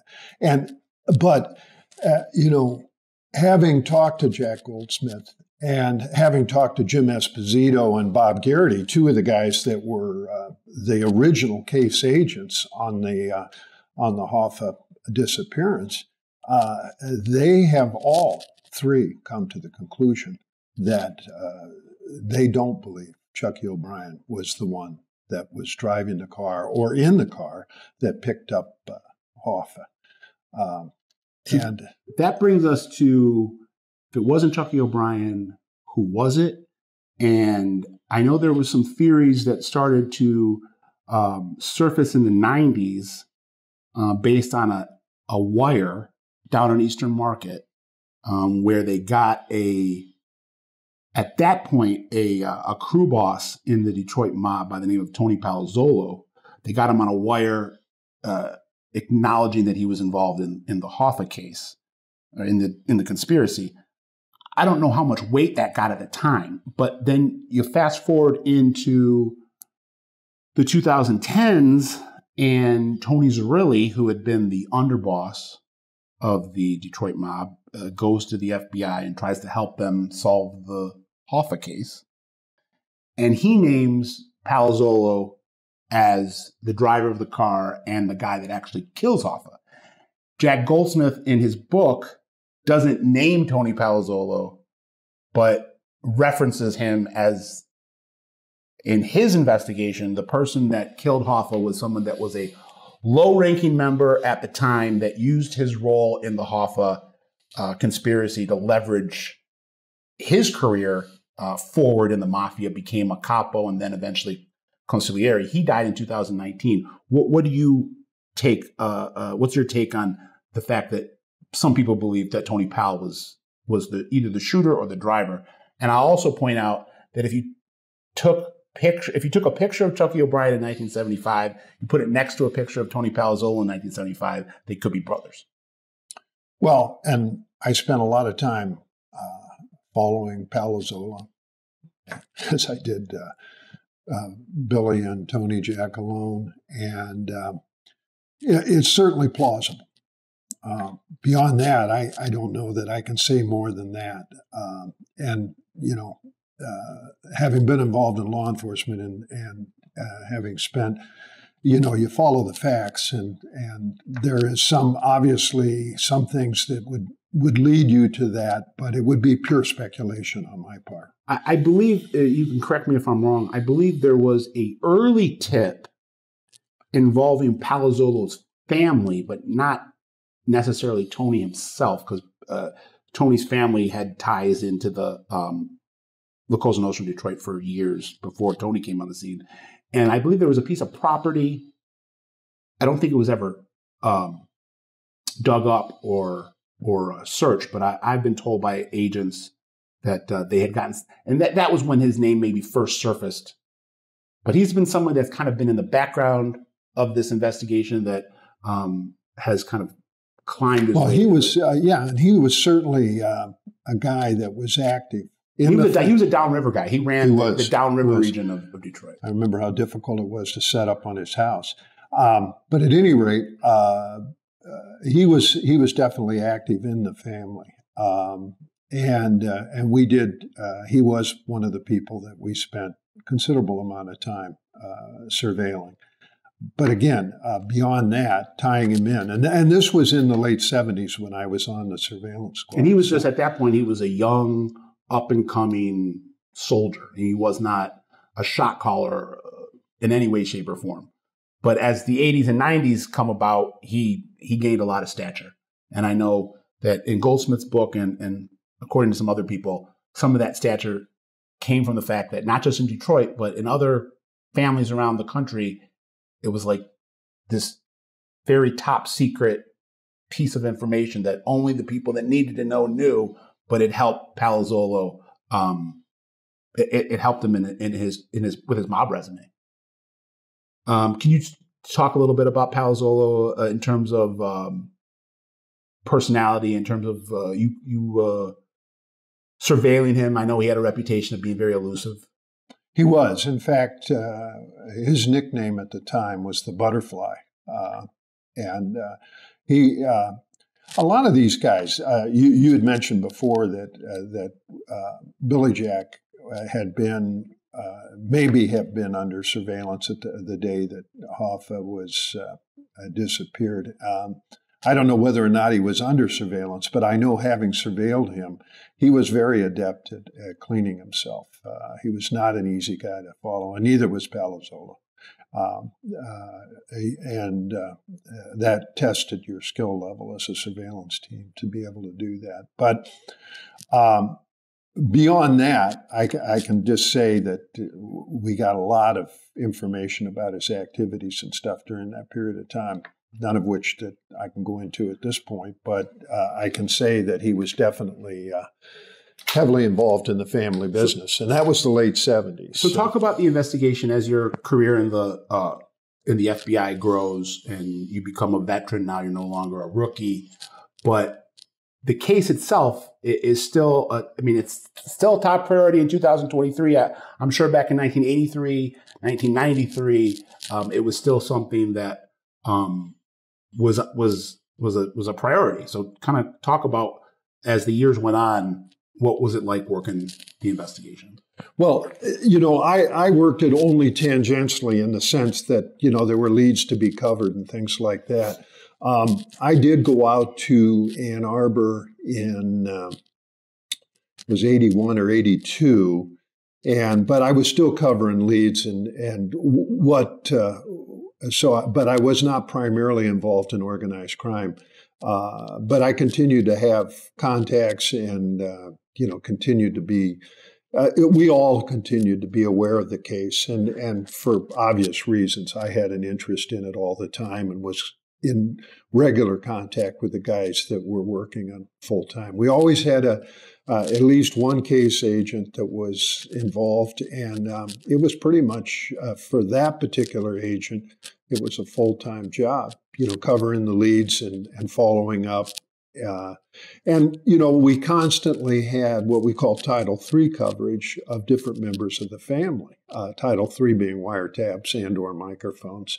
and But, uh, you know, having talked to Jack Goldsmith and having talked to Jim Esposito and Bob Garrity, two of the guys that were uh, the original case agents on the, uh, on the Hoffa disappearance, Uh, they have all three come to the conclusion that uh, they don't believe Chuckie O'Brien was the one that was driving the car or in the car that picked up uh, Hoffa. Um, and that brings us to, if it wasn't Chuckie O'Brien, who was it? And I know there were some theories that started to um, surface in the nineties uh, based on a, a wire down on Eastern Market, um, where they got a, at that point, a, uh, a crew boss in the Detroit mob by the name of Tony Palazzolo. They got him on a wire uh, acknowledging that he was involved in, in the Hoffa case, or in the, in the conspiracy. I don't know how much weight that got at the time, but then you fast forward into the two thousand tens and Tony Zerilli, who had been the underboss of the Detroit mob, uh, goes to the F B I and tries to help them solve the Hoffa case. And he names Palazzolo as the driver of the car and the guy that actually kills Hoffa. Jack Goldsmith in his book doesn't name Tony Palazzolo, but references him as, in his investigation, the person that killed Hoffa was someone that was a low-ranking member at the time that used his role in the Hoffa uh, conspiracy to leverage his career uh, forward in the mafia, became a capo and then eventually consigliere. He died in two thousand nineteen. What, what do you take? Uh, uh, what's your take on the fact that some people believe that Tony Pal was was the either the shooter or the driver? And I'll also point out that if you took picture, if you took a picture of Chuckie O'Brien in nineteen seventy-five, you put it next to a picture of Tony Palazzolo in nineteen seventy-five, they could be brothers. Well, and I spent a lot of time uh, following Palazzolo, as I did uh, Uh, Billy and Tony Giacalone, and uh, it, it's certainly plausible. Uh, beyond that, I, I don't know that I can say more than that. Uh, and, you know, uh, having been involved in law enforcement and, and uh, having spent, you know, you follow the facts, and, and there is some, obviously, some things that would, would lead you to that, but it would be pure speculation on my part. I believe, uh, you can correct me if I'm wrong, I believe there was an early tip involving Palazzolo's family, but not necessarily Tony himself, because uh, Tony's family had ties into the um, La Cosa Nostra in Detroit for years before Tony came on the scene. And I believe there was a piece of property, I don't think it was ever um, dug up or or uh, searched, but I, I've been told by agents that uh, they had gotten, and that, that was when his name maybe first surfaced. But he's been someone that's kind of been in the background of this investigation that um, has kind of climbed. His well, way he was, uh, yeah, and he was certainly uh, a guy that was active. He was, a, he was a downriver guy. He ran he was, the, the downriver region of, of Detroit. I remember how difficult it was to set up on his house. Um, but at any rate, uh, uh, he was he was definitely active in the family. Um, And uh, and we did. Uh, he was one of the people that we spent considerable amount of time uh, surveilling. But again, uh, beyond that, tying him in, and and this was in the late seventies when I was on the surveillance squad. And he was just at that point. He was a young, up and coming soldier. He was not a shot caller in any way, shape, or form. But as the eighties and nineties come about, he he gained a lot of stature. And I know that in Goldsmith's book and and according to some other people, some of that stature came from the fact that not just in Detroit, but in other families around the country, it was like this very top secret piece of information that only the people that needed to know knew, but it helped Palazzolo. Um, it, it helped him in, in his in his with his mob resume. Um, can you talk a little bit about Palazzolo uh, in terms of um, personality? In terms of uh, you you. Uh, Surveilling him, I know he had a reputation of being very elusive. He was. In fact, uh, his nickname at the time was the Butterfly. Uh, and uh, he, uh, a lot of these guys, uh, you, you had mentioned before that uh, that uh, Billy Jack had been, uh, maybe had been under surveillance at the, the day that Hoffa was uh, disappeared. Um, I don't know whether or not he was under surveillance, but I know having surveilled him, he was very adept at, at cleaning himself. Uh, he was not an easy guy to follow, and neither was Palazzolo. Um, uh, and uh, that tested your skill level as a surveillance team to be able to do that. But um, beyond that, I, I can just say that we got a lot of information about his activities and stuff during that period of time. None of which that I can go into at this point, but uh, I can say that he was definitely uh, heavily involved in the family business, and that was the late seventies. So, so. Talk about the investigation as your career in the uh, in the F B I grows, and you become a veteran. Now you're no longer a rookie, but the case itself is still. A, I mean, it's still top priority in two thousand twenty-three. I, I'm sure back in nineteen eighty-three, nineteen ninety-three, um, it was still something that. Um, was was was a was a priority. So kind of talk about, as the years went on, what was it like working the investigation? Well, you know, I, I worked it only tangentially in the sense that, you know, there were leads to be covered and things like that. Um, I did go out to Ann Arbor in, uh, it was eighty-one or eighty-two, and but I was still covering Leeds and and what uh, so, but I was not primarily involved in organized crime. Uh, but I continued to have contacts and, uh, you know, continued to be, uh, we all continued to be aware of the case. And, and for obvious reasons, I had an interest in it all the time and was in regular contact with the guys that were working on full time. We always had a, uh, at least one case agent that was involved. And um, it was pretty much uh, for that particular agent, it was a full-time job, you know, covering the leads and, and following up. Uh, and, you know, we constantly had what we call Title three coverage of different members of the family, uh, Title three being wiretaps and or microphones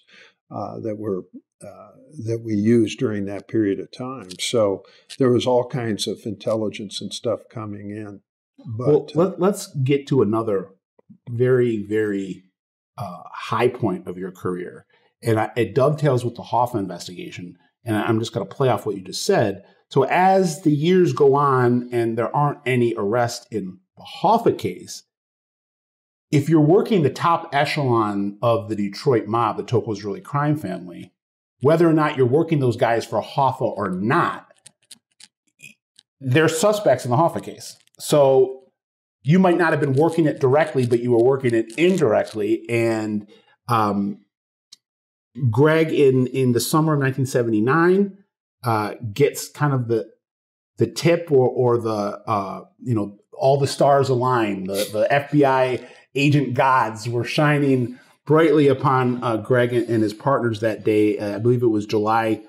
uh, that were uh, that we used during that period of time. So there was all kinds of intelligence and stuff coming in. But well, let, let's get to another very, very uh, high point of your career. And I, it dovetails with the Hoffa investigation. And I'm just going to play off what you just said. So as the years go on and there aren't any arrests in the Hoffa case, if you're working the top echelon of the Detroit mob, the Tocco's Zerilli crime family, whether or not you're working those guys for Hoffa or not, they're suspects in the Hoffa case. So you might not have been working it directly, but you were working it indirectly. And um, Greg, in, in the summer of nineteen seventy-nine, uh, gets kind of the the tip or or the uh, you know, all the stars align. The the F B I agent gods were shining brightly upon uh, Greg and, and his partners that day. Uh, I believe it was July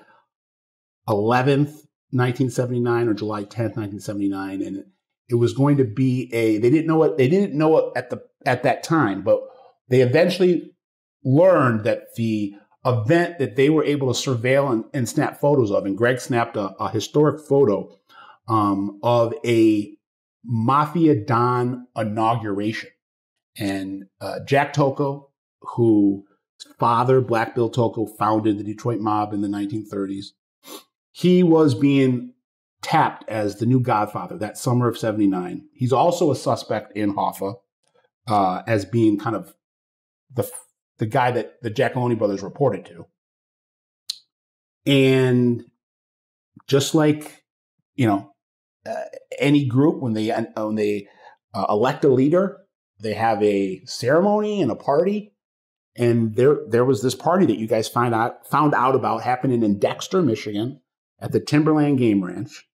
eleventh, nineteen seventy-nine, or July tenth, nineteen seventy-nine, and it, it was going to be a. They didn't know what they didn't know it at the at that time, but they eventually learned that the event that they were able to surveil and, and snap photos of. And Greg snapped a, a historic photo um, of a Mafia Don inauguration. And uh, Jack Tocco, whose father, Black Bill Tocco, founded the Detroit mob in the nineteen thirties, he was being tapped as the new godfather that summer of seventy-nine. He's also a suspect in Hoffa uh, as being kind of the the guy that the Giacalone brothers reported to. And just like, you know, uh, any group, when they, when they uh, elect a leader, they have a ceremony and a party. And there, there was this party that you guys find out, found out about happening in Dexter, Michigan, at the Timberland Game Ranch.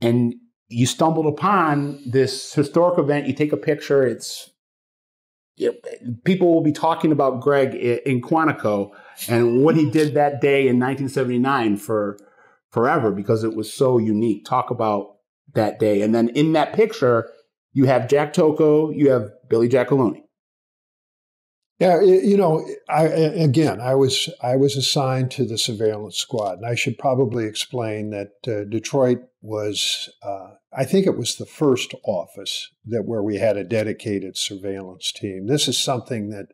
And you stumbled upon this historic event. You take a picture. It's, people will be talking about Greg in Quantico and what he did that day in nineteen seventy-nine for forever, because it was so unique. Talk about that day. And then in that picture, you have Jack Tocco, you have Billy Giacalone. Yeah, you know, I, again, I was I was assigned to the surveillance squad, and I should probably explain that uh, Detroit was, uh, I think it was the first office that where we had a dedicated surveillance team. This is something that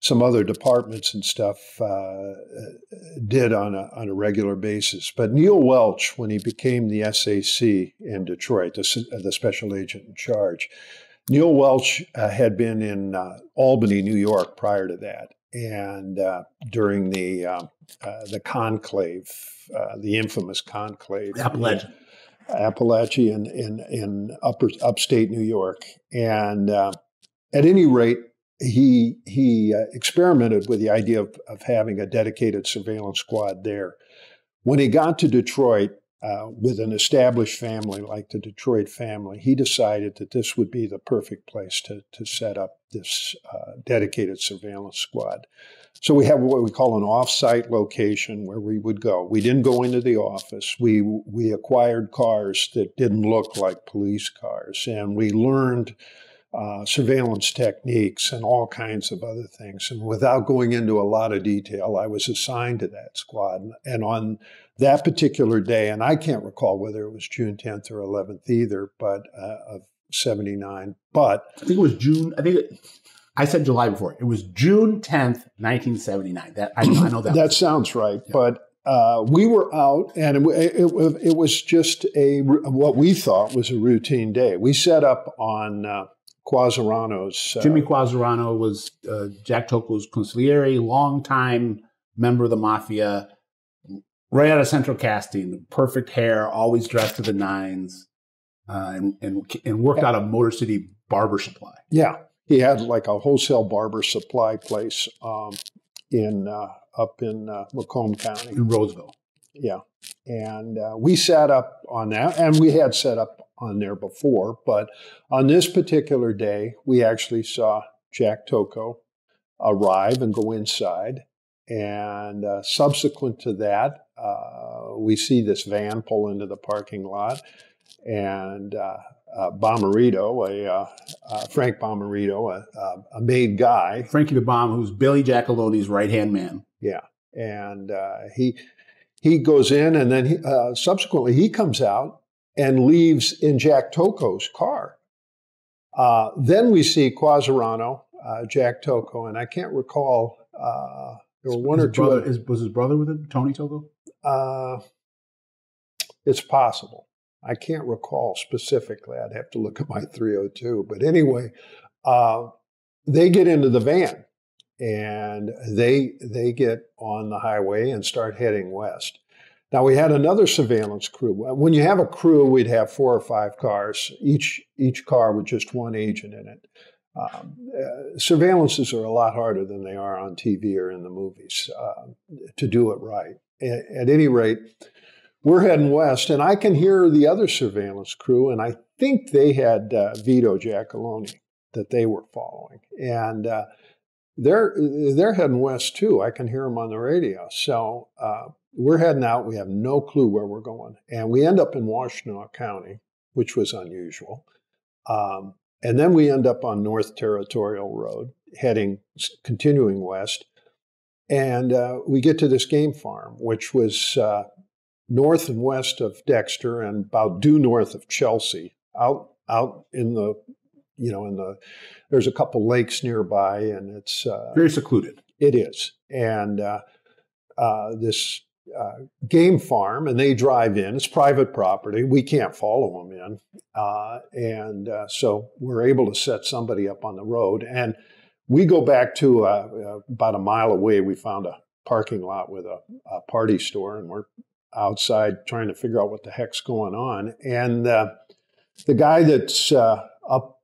some other departments and stuff uh, did on a on a regular basis. But Neil Welch, when he became the S A C in Detroit, the the special agent in charge. Neil Welch uh, had been in uh, Albany, New York, prior to that, and uh, during the uh, uh, the conclave, uh, the infamous conclave, Appalachia, Appalachia in in, in upper upstate New York, and uh, at any rate, he he uh, experimented with the idea of, of having a dedicated surveillance squad there. When he got to Detroit, Uh, with an established family like the Detroit family, he decided that this would be the perfect place to, to set up this uh, dedicated surveillance squad. So we have what we call an off-site location where we would go. We didn't go into the office. We, we acquired cars that didn't look like police cars, and we learned uh, surveillance techniques and all kinds of other things. And without going into a lot of detail, I was assigned to that squad. And on that particular day, and I can't recall whether it was June tenth or eleventh either, but uh, of seventy-nine. But I think it was June. I think it, I said July before. It was June tenth, nineteen seventy-nine. That I, I know that. That sounds right. Yeah. But uh, we were out, and it, it, it was just a what we thought was a routine day. We set up on uh, Quasarano's. Uh, Jimmy Quasarano was uh, Jack Tocco's consigliere, longtime member of the mafia, right out of Central Casting, perfect hair, always dressed to the nines, uh, and, and and worked out of Motor City Barber Supply. Yeah, he had like a wholesale barber supply place um, in uh, up in uh, Macomb County, in Roseville. Yeah, and uh, we sat up on that, and we had set up on there before, but on this particular day, we actually saw Jack Tocco arrive and go inside. And uh, subsequent to that, uh, we see this van pull into the parking lot, and uh, uh, Bomarito, a uh, uh, Frank Bomarito, a, a, a made guy, Frankie the Bomb, who's Billy Giacalone's right hand man. Yeah, and uh, he he goes in, and then he, uh, subsequently he comes out and leaves in Jack Tocco's car. Uh, then we see Quasarano, uh, Jack Tocco, and I can't recall. Uh, There were one his or two. Brother, his, was his brother with him, Tony Tocco? Uh, it's possible. I can't recall specifically. I'd have to look at my three oh two. But anyway, uh, they get into the van, and they they get on the highway and start heading west. Now, we had another surveillance crew. When you have a crew, we'd have four or five cars, each each car with just one agent in it. Um, uh, surveillances are a lot harder than they are on T V or in the movies uh, to do it right. At, at any rate, we're heading west, and I can hear the other surveillance crew, and I think they had uh, Vito Giacalone that they were following, and uh, they're they're heading west too. I can hear them on the radio. So uh, we're heading out. We have no clue where we're going, and we end up in Washtenaw County, which was unusual. Um, And then we end up on North Territorial Road, heading, continuing west. And uh, we get to this game farm, which was uh, north and west of Dexter and about due north of Chelsea, out out in the, you know, in the, there's a couple lakes nearby, and it's... Uh, very secluded. It is. And uh, uh, this uh, game farm, and they drive in. It's private property. We can't follow them in. Uh, and uh, so we're able to set somebody up on the road. And we go back to uh, uh, about a mile away. We found a parking lot with a, a party store, and we're outside trying to figure out what the heck's going on. And uh, the guy that's uh, up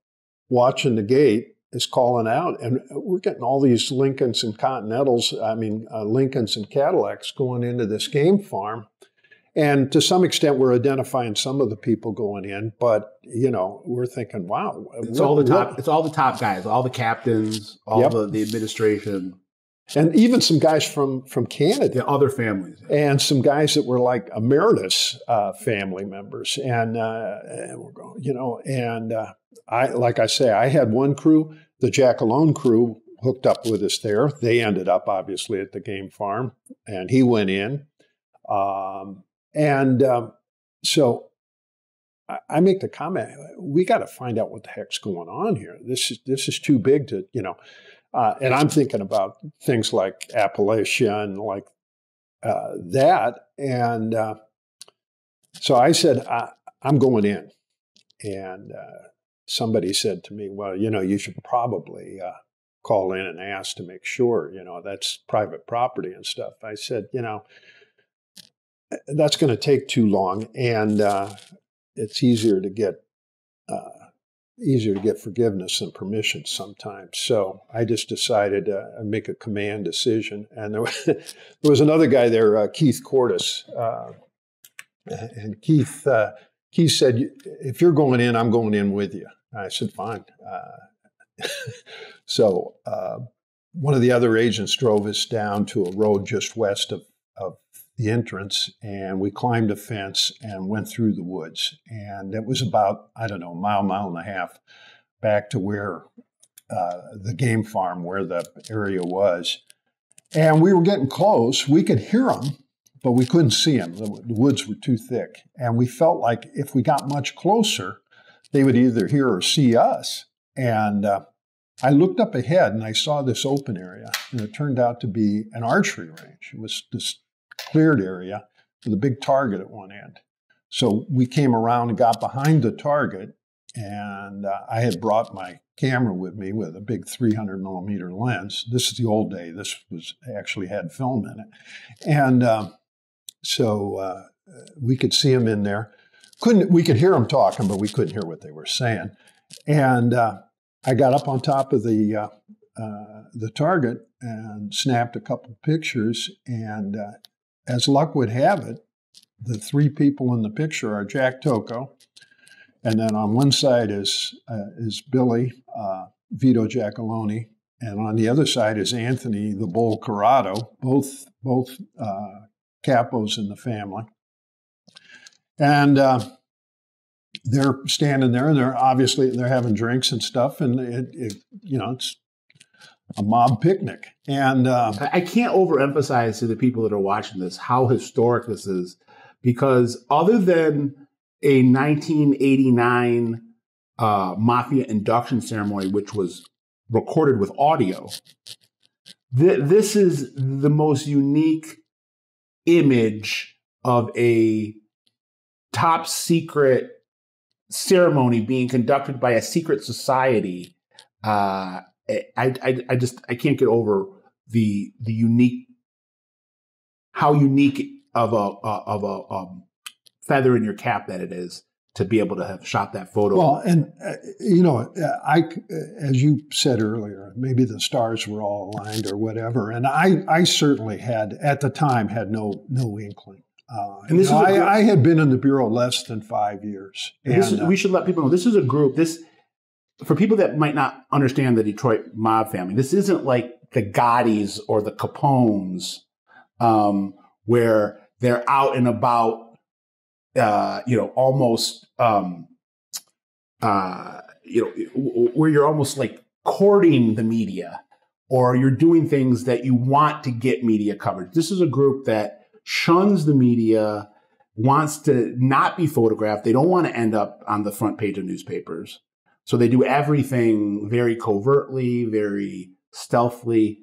watching the gate is calling out, and we're getting all these Lincolns and Continentals, I mean, uh, Lincolns and Cadillacs going into this game farm. And to some extent, we're identifying some of the people going in, but, you know, we're thinking, wow. It's, all the, top, it's all the top guys, all the captains, all yep. the, the administration. And even some guys from, from Canada. The other families. And some guys that were like emeritus uh, family members. And, uh, and we're going, you know, and uh, I like I say, I had one crew, the Giacalone crew, hooked up with us there. They ended up, obviously, at the game farm, and he went in. Um And um, so I, I make the comment, we got to find out what the heck's going on here. This is, this is too big to, you know, uh, and I'm thinking about things like Appalachia and like uh, that. And uh, so I said, I, I'm going in. And uh, somebody said to me, well, you know, you should probably uh, call in and ask to make sure, you know, that's private property and stuff. I said, you know, that's going to take too long, and uh, it's easier to get uh, easier to get forgiveness than permission sometimes. So I just decided to make a command decision. And there was, there was another guy there, uh, Keith Cortis, uh, and Keith uh, Keith said, "If you're going in, I'm going in with you." And I said, "Fine." Uh, so uh, one of the other agents drove us down to a road just west of. of the entrance, and we climbed a fence and went through the woods. And it was about, I don't know, a mile, mile and a half back to where uh, the game farm, where the area was. And we were getting close. We could hear them, but we couldn't see them. The, the woods were too thick. And we felt like if we got much closer, they would either hear or see us. And uh, I looked up ahead, and I saw this open area, and it turned out to be an archery range. It was this cleared area with a big target at one end. So we came around and got behind the target, and uh, I had brought my camera with me with a big three hundred millimeter lens. This is the old day. This was actually had film in it. And uh, so uh, we could see them in there. Couldn't, we could hear them talking, but we couldn't hear what they were saying. And uh, I got up on top of the, uh, uh, the target and snapped a couple pictures. And uh, as luck would have it, the three people in the picture are Jack Tocco, and then on one side is uh, is Billy, uh, Vito Giacalone, and on the other side is Anthony the Bull Corrado, both both uh, capos in the family. And uh, they're standing there, and they're obviously they're having drinks and stuff, and it, it you know it's a mob picnic. And uh, I can't overemphasize to the people that are watching this how historic this is. Because other than a nineteen eighty-nine uh, mafia induction ceremony, which was recorded with audio, th this is the most unique image of a top secret ceremony being conducted by a secret society. Uh, I, I, I just I can't get over the the unique how unique. Of a uh, of a um, feather in your cap that it is to be able to have shot that photo. Well, and uh, you know, I as you said earlier, maybe the stars were all aligned or whatever. And I, I certainly had at the time had no no inkling. Uh, and this you know, is I, I had been in the bureau less than five years. And and this is, uh, we should let people know this is a group. This for people that might not understand the Detroit mob family. This isn't like the Gottis or the Capones, um, where they're out and about, uh, you know, almost, um, uh, you know, where you're almost like courting the media, or you're doing things that you want to get media coverage. This is a group that shuns the media, wants to not be photographed. They don't want to end up on the front page of newspapers. So they do everything very covertly, very stealthily.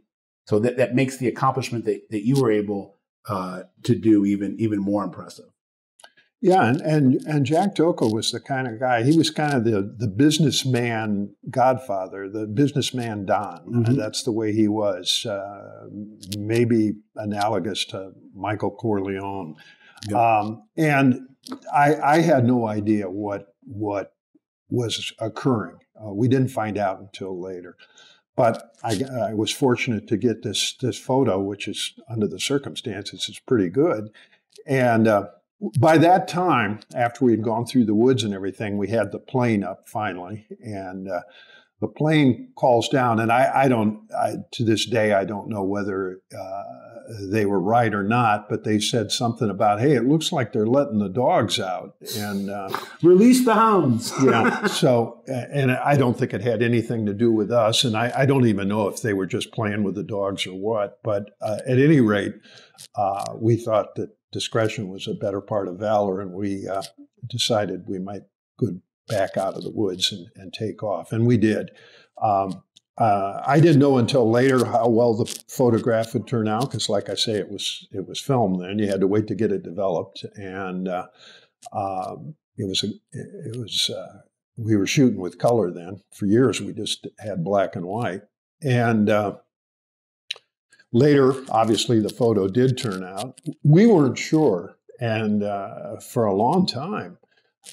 So that, that makes the accomplishment that, that you were able Uh, to do even even more impressive. Yeah, and and and Jack Tocco was the kind of guy. He was kind of the the businessman godfather, the businessman don. Mm-hmm. And that's the way he was. Uh, maybe analogous to Michael Corleone. Yep. Um, and I, I had no idea what what was occurring. Uh, we didn't find out until later. But I, I was fortunate to get this this photo, which is under the circumstances is pretty good. And uh, by that time, after we had gone through the woods and everything, we had the plane up finally, and uh, the plane calls down. And I, I don't I, to this day I don't know whether uh, they were right or not, but they said something about, "Hey, it looks like they're letting the dogs out and uh, release the hounds." Yeah. So, and I don't think it had anything to do with us, and I, I don't even know if they were just playing with the dogs or what. But uh, at any rate, uh, we thought that discretion was a better part of valor, and we uh, decided we might go back out of the woods and, and take off, and we did. Um, Uh, I didn't know until later how well the photograph would turn out, because, like I say, it was it was filmed then. You had to wait to get it developed, and uh, um, it was a, it was uh, we were shooting with color then. For years, we just had black and white, and uh, later, obviously, the photo did turn out. We weren't sure, and uh, for a long time.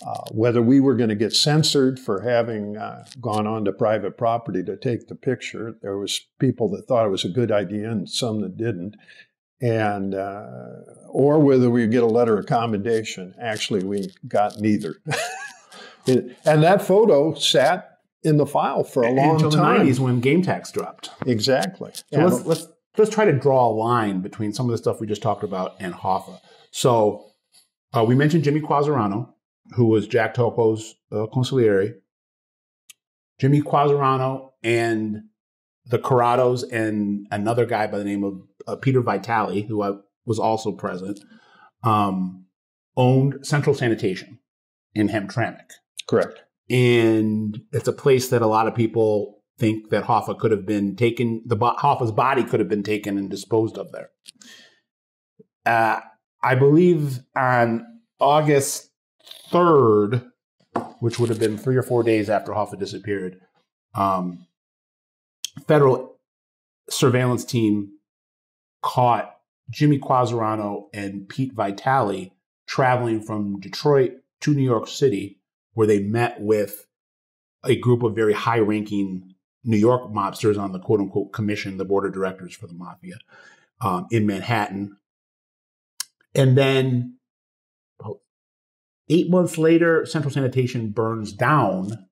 Uh, whether we were going to get censored for having uh, gone on to private property to take the picture. There was people that thought it was a good idea and some that didn't. And, uh, or whether we get a letter of commendation. Actually, we got neither. it, and that photo sat in the file for a long until time. Until the nineties when game tax dropped. Exactly. So let's, let's, let's try to draw a line between some of the stuff we just talked about and Hoffa. So uh, we mentioned Jimmy Quasarano, who was Jack Tocco's uh, consigliere. Jimmy Quasarano and the Corrados and another guy by the name of uh, Peter Vitale, who I, was also present, um, owned Central Sanitation in Hamtramck. Correct. And it's a place that a lot of people think that Hoffa could have been taken, the Hoffa's body could have been taken and disposed of there. uh, I believe on August third, which would have been three or four days after Hoffa disappeared, um, federal surveillance team caught Jimmy Quasarano and Pete Vitale traveling from Detroit to New York City, where they met with a group of very high-ranking New York mobsters on the quote-unquote commission, the board of directors for the mafia, um, in Manhattan. And then oh, eight months later, Central Sanitation burns down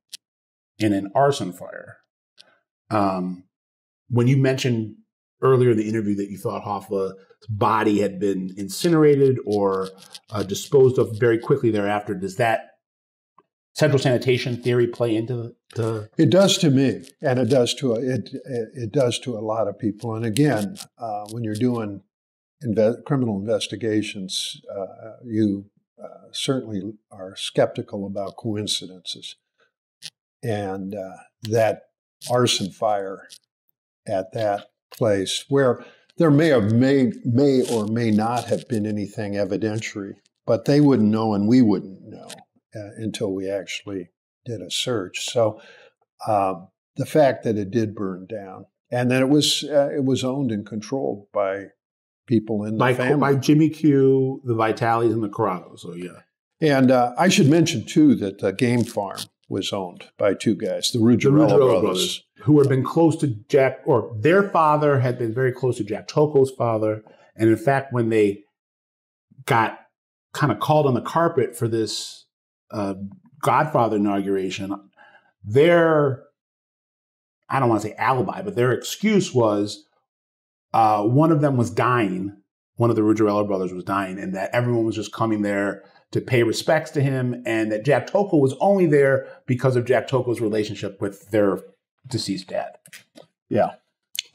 in an arson fire. Um, when you mentioned earlier in the interview that you thought Hoffa's body had been incinerated or uh, disposed of very quickly thereafter, does that Central Sanitation theory play into the? It does to me, and it does to it. It, it does to a lot of people. And again, uh, when you're doing inve criminal investigations, uh, you uh, certainly are skeptical about coincidences. And uh, that arson fire at that place, where there may have may may or may not have been anything evidentiary, but they wouldn't know, and we wouldn't know. Uh, until we actually did a search. So um, the fact that it did burn down, and that it was uh, it was owned and controlled by people in the by, family. By Jimmy Q, the Vitales, and the Corrados. So yeah. And uh, I should mention too that the game farm was owned by two guys, the Ruggiero brothers, brothers, who had been close to Jack, or their father had been very close to Jack Tocco's father. And in fact, when they got kind of called on the carpet for this Uh, Godfather inauguration, their, I don't want to say alibi, but their excuse was uh, one of them was dying, one of the Ruggiero brothers was dying, and that everyone was just coming there to pay respects to him, and that Jack Tocco was only there because of Jack Tocco's relationship with their deceased dad. Yeah.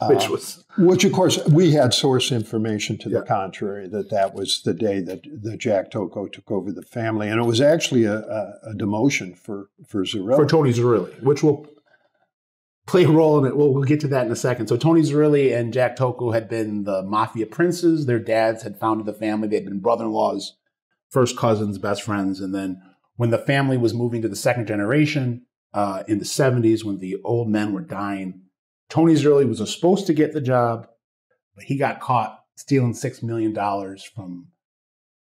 Which was, uh, which of course we had source information to the yeah. contrary, that that was the day that the Jack Tocco took over the family, and it was actually a, a, a demotion for for Zerilli, for Tony Zerilli, which will play a role in it. We'll, we'll get to that in a second. So Tony Zerilli and Jack Tocco had been the mafia princes. Their dads had founded the family. They had been brother-in-laws, first cousins, best friends, and then when the family was moving to the second generation uh, in the seventies, when the old men were dying, Tony Zerilli was supposed to get the job, but he got caught stealing six million dollars from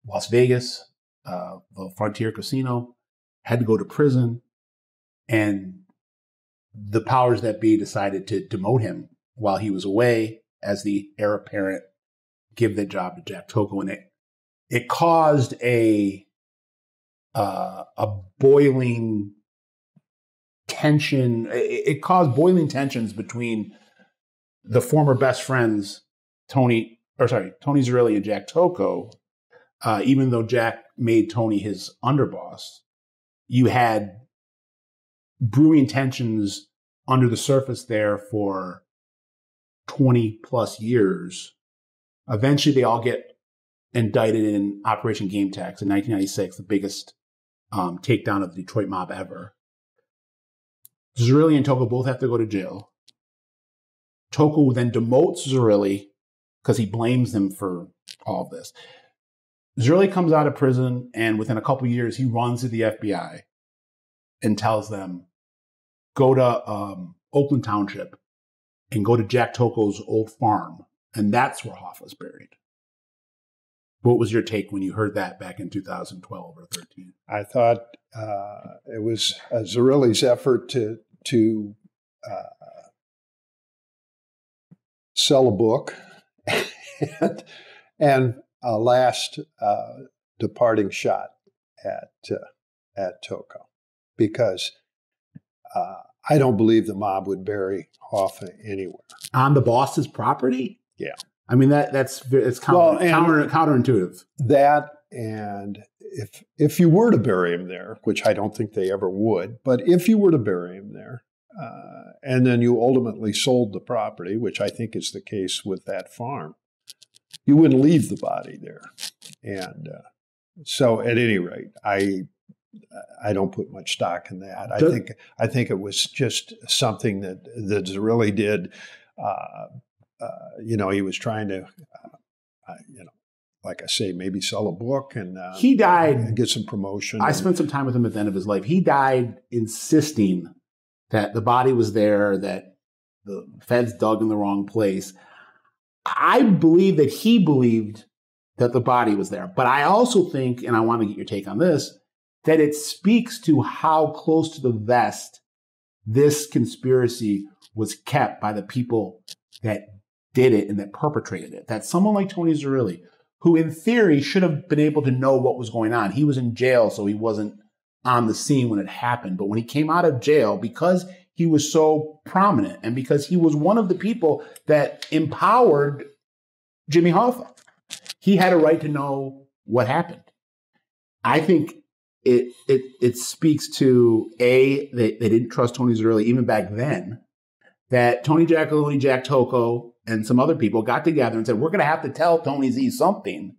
Las Vegas, uh, the Frontier Casino, had to go to prison, and the powers that be decided to demote him while he was away as the heir apparent, give the job to Jack Tocco, and it, it caused a, uh, a boiling... tension. It caused boiling tensions between the former best friends, Tony, or sorry, Tony Zerilli and Jack Tocco. Uh, even though Jack made Tony his underboss, you had brewing tensions under the surface there for twenty plus years. Eventually, they all get indicted in Operation Game Tax in nineteen ninety-six, the biggest um, takedown of the Detroit mob ever. Zerilli and Tocco both have to go to jail. Tocco then demotes Zerilli because he blames them for all of this. Zerilli comes out of prison, and within a couple of years, he runs to the F B I and tells them, go to um, Oakland Township and go to Jack Tocco's old farm, and that's where Hoffa's buried. What was your take when you heard that back in two thousand twelve or thirteen? I thought uh, it was uh, Zerilli's effort to to uh, sell a book and, and a last uh, departing shot at uh, at Tocco, because uh, I don't believe the mob would bury Hoffa anywhere on the boss's property. Yeah. I mean, that that's it's counter, well, counter, counterintuitive. That, and if if you were to bury him there, which I don't think they ever would, but if you were to bury him there, uh, and then you ultimately sold the property, which I think is the case with that farm, you wouldn't leave the body there. And uh, so, at any rate, I I don't put much stock in that. I Does, think I think it was just something that that Zerilli did. Uh, Uh, you know, he was trying to, uh, uh, you know, like I say, maybe sell a book and uh, he died and get some promotion. I and, spent some time with him at the end of his life. He died insisting that the body was there, that the feds dug in the wrong place. I believe that he believed that the body was there. But I also think, and I want to get your take on this, that it speaks to how close to the vest this conspiracy was kept by the people that did it and that perpetrated it. That someone like Tony Zerilli, who in theory should have been able to know what was going on. He was in jail, so he wasn't on the scene when it happened. But when he came out of jail, because he was so prominent and because he was one of the people that empowered Jimmy Hoffa, he had a right to know what happened. I think it it it speaks to, A, they, they didn't trust Tony Zerilli even back then, that Tony Giacalone, Jack Tocco, and some other people got together and said, we're going to have to tell Tony Z something,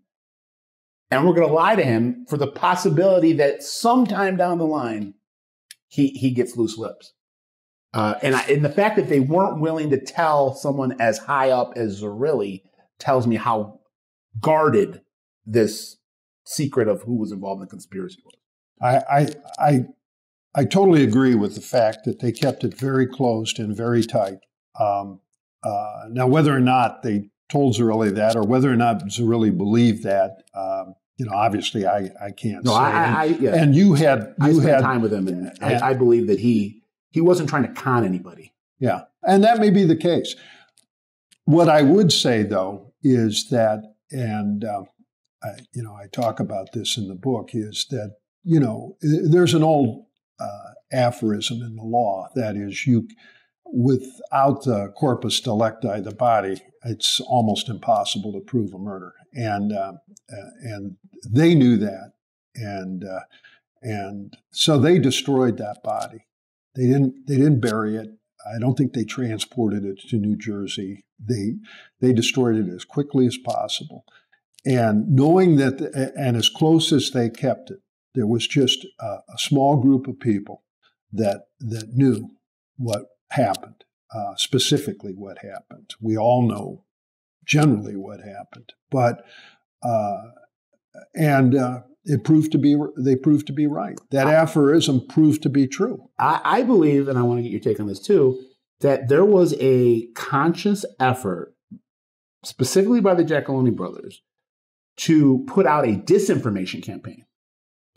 and we're going to lie to him for the possibility that sometime down the line, he, he gets loose lips. Uh, and, I, and the fact that they weren't willing to tell someone as high up as Zerilli tells me how guarded this secret of who was involved in the conspiracy was. I, I, I, I totally agree with the fact that they kept it very closed and very tight. Um, uh, now, whether or not they told Zerilli that or whether or not Zerilli believed that, um, you know, obviously I, I can't no, say. I, I, yeah. And you had... You I spent had, time with him, and, and I, I believe that he... He wasn't trying to con anybody. Yeah, and that may be the case. What I would say, though, is that, and, um, I, you know, I talk about this in the book, is that, you know, there's an old uh, aphorism in the law. That is, you, without the corpus delicti, the body, it's almost impossible to prove a murder. And, uh, and they knew that. And, uh, and so they destroyed that body. They didn't. They didn't bury it. I don't think they transported it to New Jersey. They they destroyed it as quickly as possible, and knowing that, the, and as close as they kept it, there was just a, a small group of people that that knew what happened, uh, specifically what happened. We all know generally what happened, but uh, and. Uh, It proved to be, they proved to be right. That I, aphorism proved to be true. I, I believe, and I want to get your take on this too, that there was a conscious effort, specifically by the Giacalone brothers, to put out a disinformation campaign,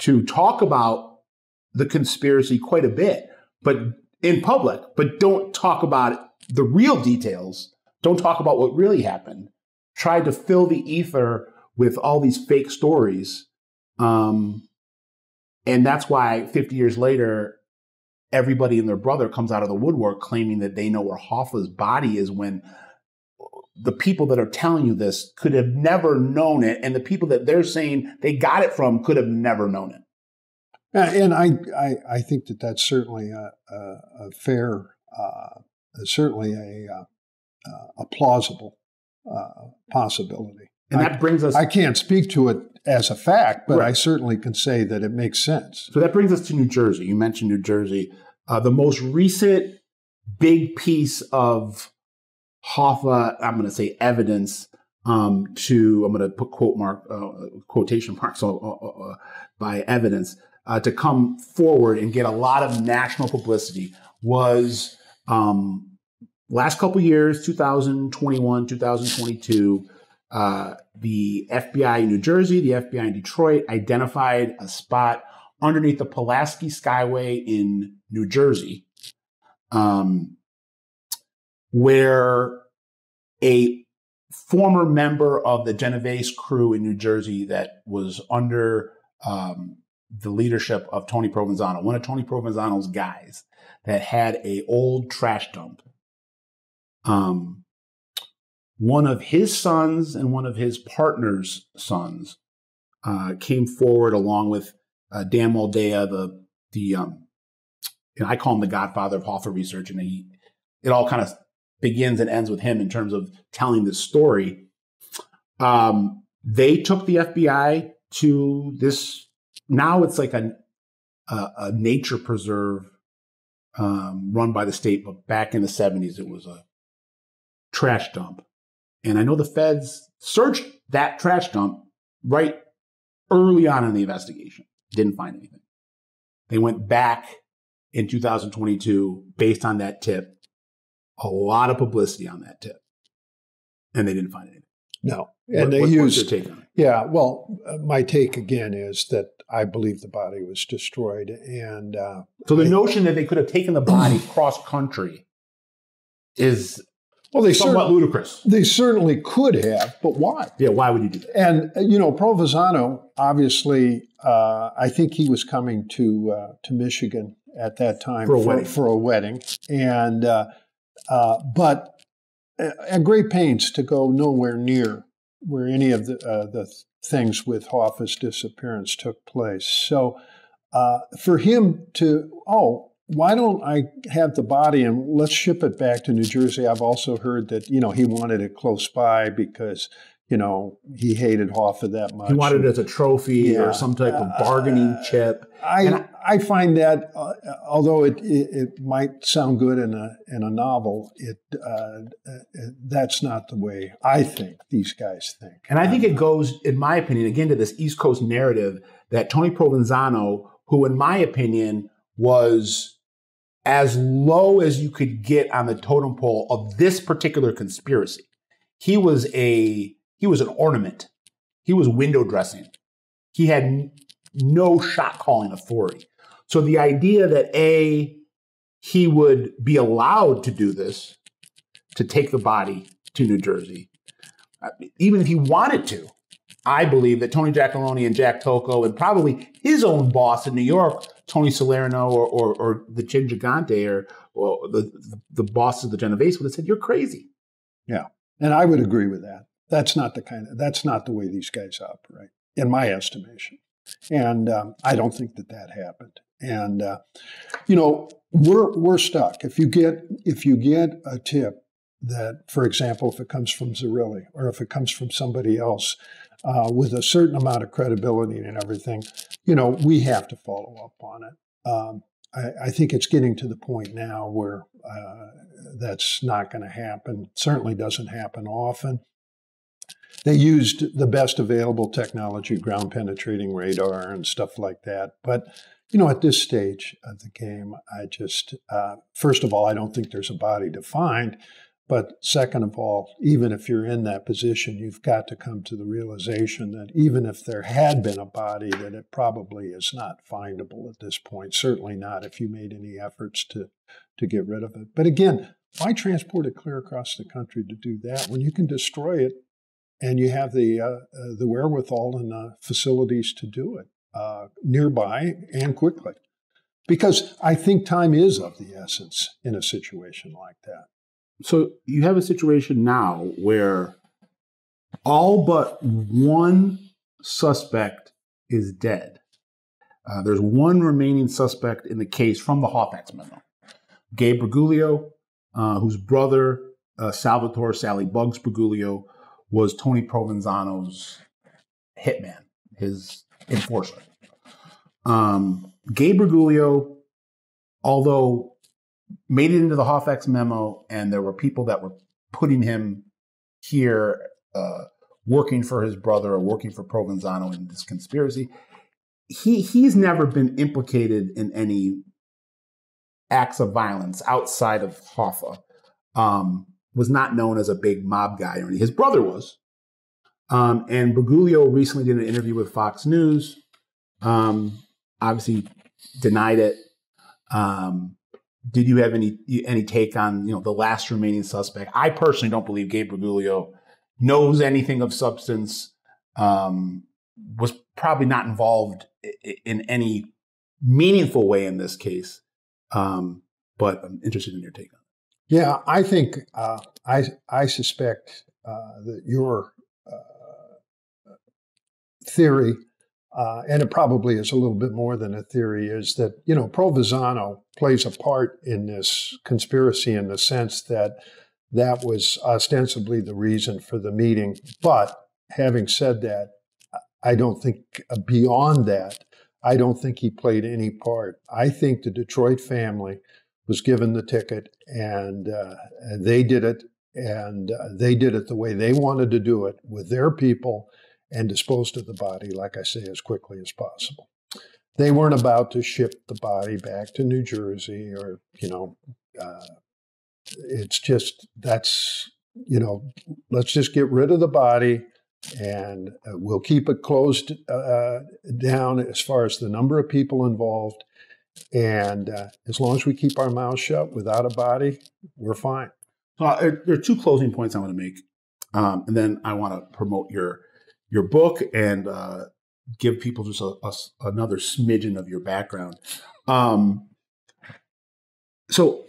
to talk about the conspiracy quite a bit, but in public, but don't talk about the real details, don't talk about what really happened, tried to fill the ether with all these fake stories. Um, and that's why fifty years later, everybody and their brother comes out of the woodwork claiming that they know where Hoffa's body is, when the people that are telling you this could have never known it. And the people that they're saying they got it from could have never known it. And I, I, I think that that's certainly a, a, a fair, uh, certainly a, a plausible uh, possibility. And I, that brings us. I can't speak to it as a fact, but right. I certainly can say that it makes sense. So that brings us to New Jersey. You mentioned New Jersey. Uh, the most recent big piece of Hoffa, I'm going to say evidence um, to, I'm going to put quote mark, uh, quotation marks uh, uh, uh, by evidence uh, to come forward and get a lot of national publicity was um, last couple years, two thousand twenty-one, two thousand twenty-two. Uh, the F B I in New Jersey, the F B I in Detroit identified a spot underneath the Pulaski Skyway in New Jersey um, where a former member of the Genovese crew in New Jersey that was under um, the leadership of Tony Provenzano, one of Tony Provenzano's guys that had a old trash dump. Um. One of his sons and one of his partner's sons uh, came forward along with uh, Dan Moldea, the, the um, and I call him the godfather of Hoffa research. And he, it all kind of begins and ends with him in terms of telling this story. Um, they took the F B I to this, now it's like a, a, a nature preserve um, run by the state, but back in the seventies, it was a trash dump. And I know the feds searched that trash dump right early on in the investigation. Didn't find anything. They went back in two thousand twenty-two based on that tip. A lot of publicity on that tip. And they didn't find anything. No. And what, they what, used. What's your take on it? Yeah. Well, my take again is that I believe the body was destroyed. And uh, so the I, notion that they could have taken the body cross country is well, they somewhat ludicrous. They certainly could have, but why? Yeah, why would you do that? And, you know, Provenzano, obviously, uh, I think he was coming to uh, to Michigan at that time for a for, wedding. For a wedding. And, uh, uh, but at great pains to go nowhere near where any of the, uh, the things with Hoffa's disappearance took place. So uh, for him to, oh, why don't I have the body and let's ship it back to New Jersey? I've also heard that, you know, he wanted it close by because, you know, he hated Hoffa that much. He wanted it as a trophy yeah. or some type of bargaining uh, chip. I, I I find that, uh, although it, it it might sound good in a in a novel, it uh, that's not the way I think these guys think. And I think it goes, in my opinion, again to this East Coast narrative that Tony Provenzano, who in my opinion was as low as you could get on the totem pole of this particular conspiracy. He was a he was an ornament. He was window dressing. He had no shot calling authority. So the idea that A, he would be allowed to do this, to take the body to New Jersey, even if he wanted to, I believe that Tony Giacalone and Jack Tocco and probably his own boss in New York, Tony Salerno or, or, or the Chin Gigante or, or the, the, the boss of the Genovese would have said, you're crazy. Yeah. And I would agree with that. That's not the kind of, that's not the way these guys operate, in my estimation. And um, I don't think that that happened. And, uh, you know, we're, we're stuck. If you get, if you get a tip that, for example, if it comes from Zerilli or if it comes from somebody else, Uh, with a certain amount of credibility and everything, you know, we have to follow up on it. Um, I, I think it's getting to the point now where uh, that's not going to happen. Certainly doesn't happen often. They used the best available technology, ground penetrating radar and stuff like that. But, you know, at this stage of the game, I just, uh, first of all, I don't think there's a body to find. But second of all, even if you're in that position, you've got to come to the realization that even if there had been a body, that it probably is not findable at this point. Certainly not if you made any efforts to, to get rid of it. But again, why transport it clear across the country to do that when you can destroy it and you have the, uh, uh, the wherewithal and the facilities to do it uh, nearby and quickly? Because I think time is of the essence in a situation like that. So you have a situation now where all but one suspect is dead. Uh, there's one remaining suspect in the case from the Hoffax memo, Gabe Bergoglio, uh, whose brother, uh, Salvatore Sally Bugs Bergoglio, was Tony Provenzano's hitman, his enforcer. Um, Gabe Bergoglio, although made it into the Hoffax memo, and there were people that were putting him here, uh, working for his brother or working for Provenzano in this conspiracy. He he's never been implicated in any acts of violence outside of Hoffa. Um, was not known as a big mob guy or anything. His brother was. Um, and Bergoglio recently did an interview with Fox News. Um, obviously denied it. Um, Did you have any any take on, you know, the last remaining suspect? I personally don't believe Gabe Bergoglio knows anything of substance, um, was probably not involved in any meaningful way in this case. Um, but I'm interested in your take on it. Yeah, I think uh, I, I suspect uh, that your uh, theory Uh, and it probably is a little bit more than a theory, is that, you know, Provenzano plays a part in this conspiracy in the sense that that was ostensibly the reason for the meeting. But having said that, I don't think beyond that, I don't think he played any part. I think the Detroit family was given the ticket and, uh, and they did it, and uh, they did it the way they wanted to do it with their people. and disposed of the body, like I say, as quickly as possible. They weren't about to ship the body back to New Jersey or, you know, uh, it's just that's, you know, let's just get rid of the body and uh, we'll keep it closed uh, down as far as the number of people involved. And uh, as long as we keep our mouths shut without a body, we're fine. So uh, there are two closing points I want to make. Um, and then I want to promote your your book and uh, give people just a, a, another smidgen of your background. Um, so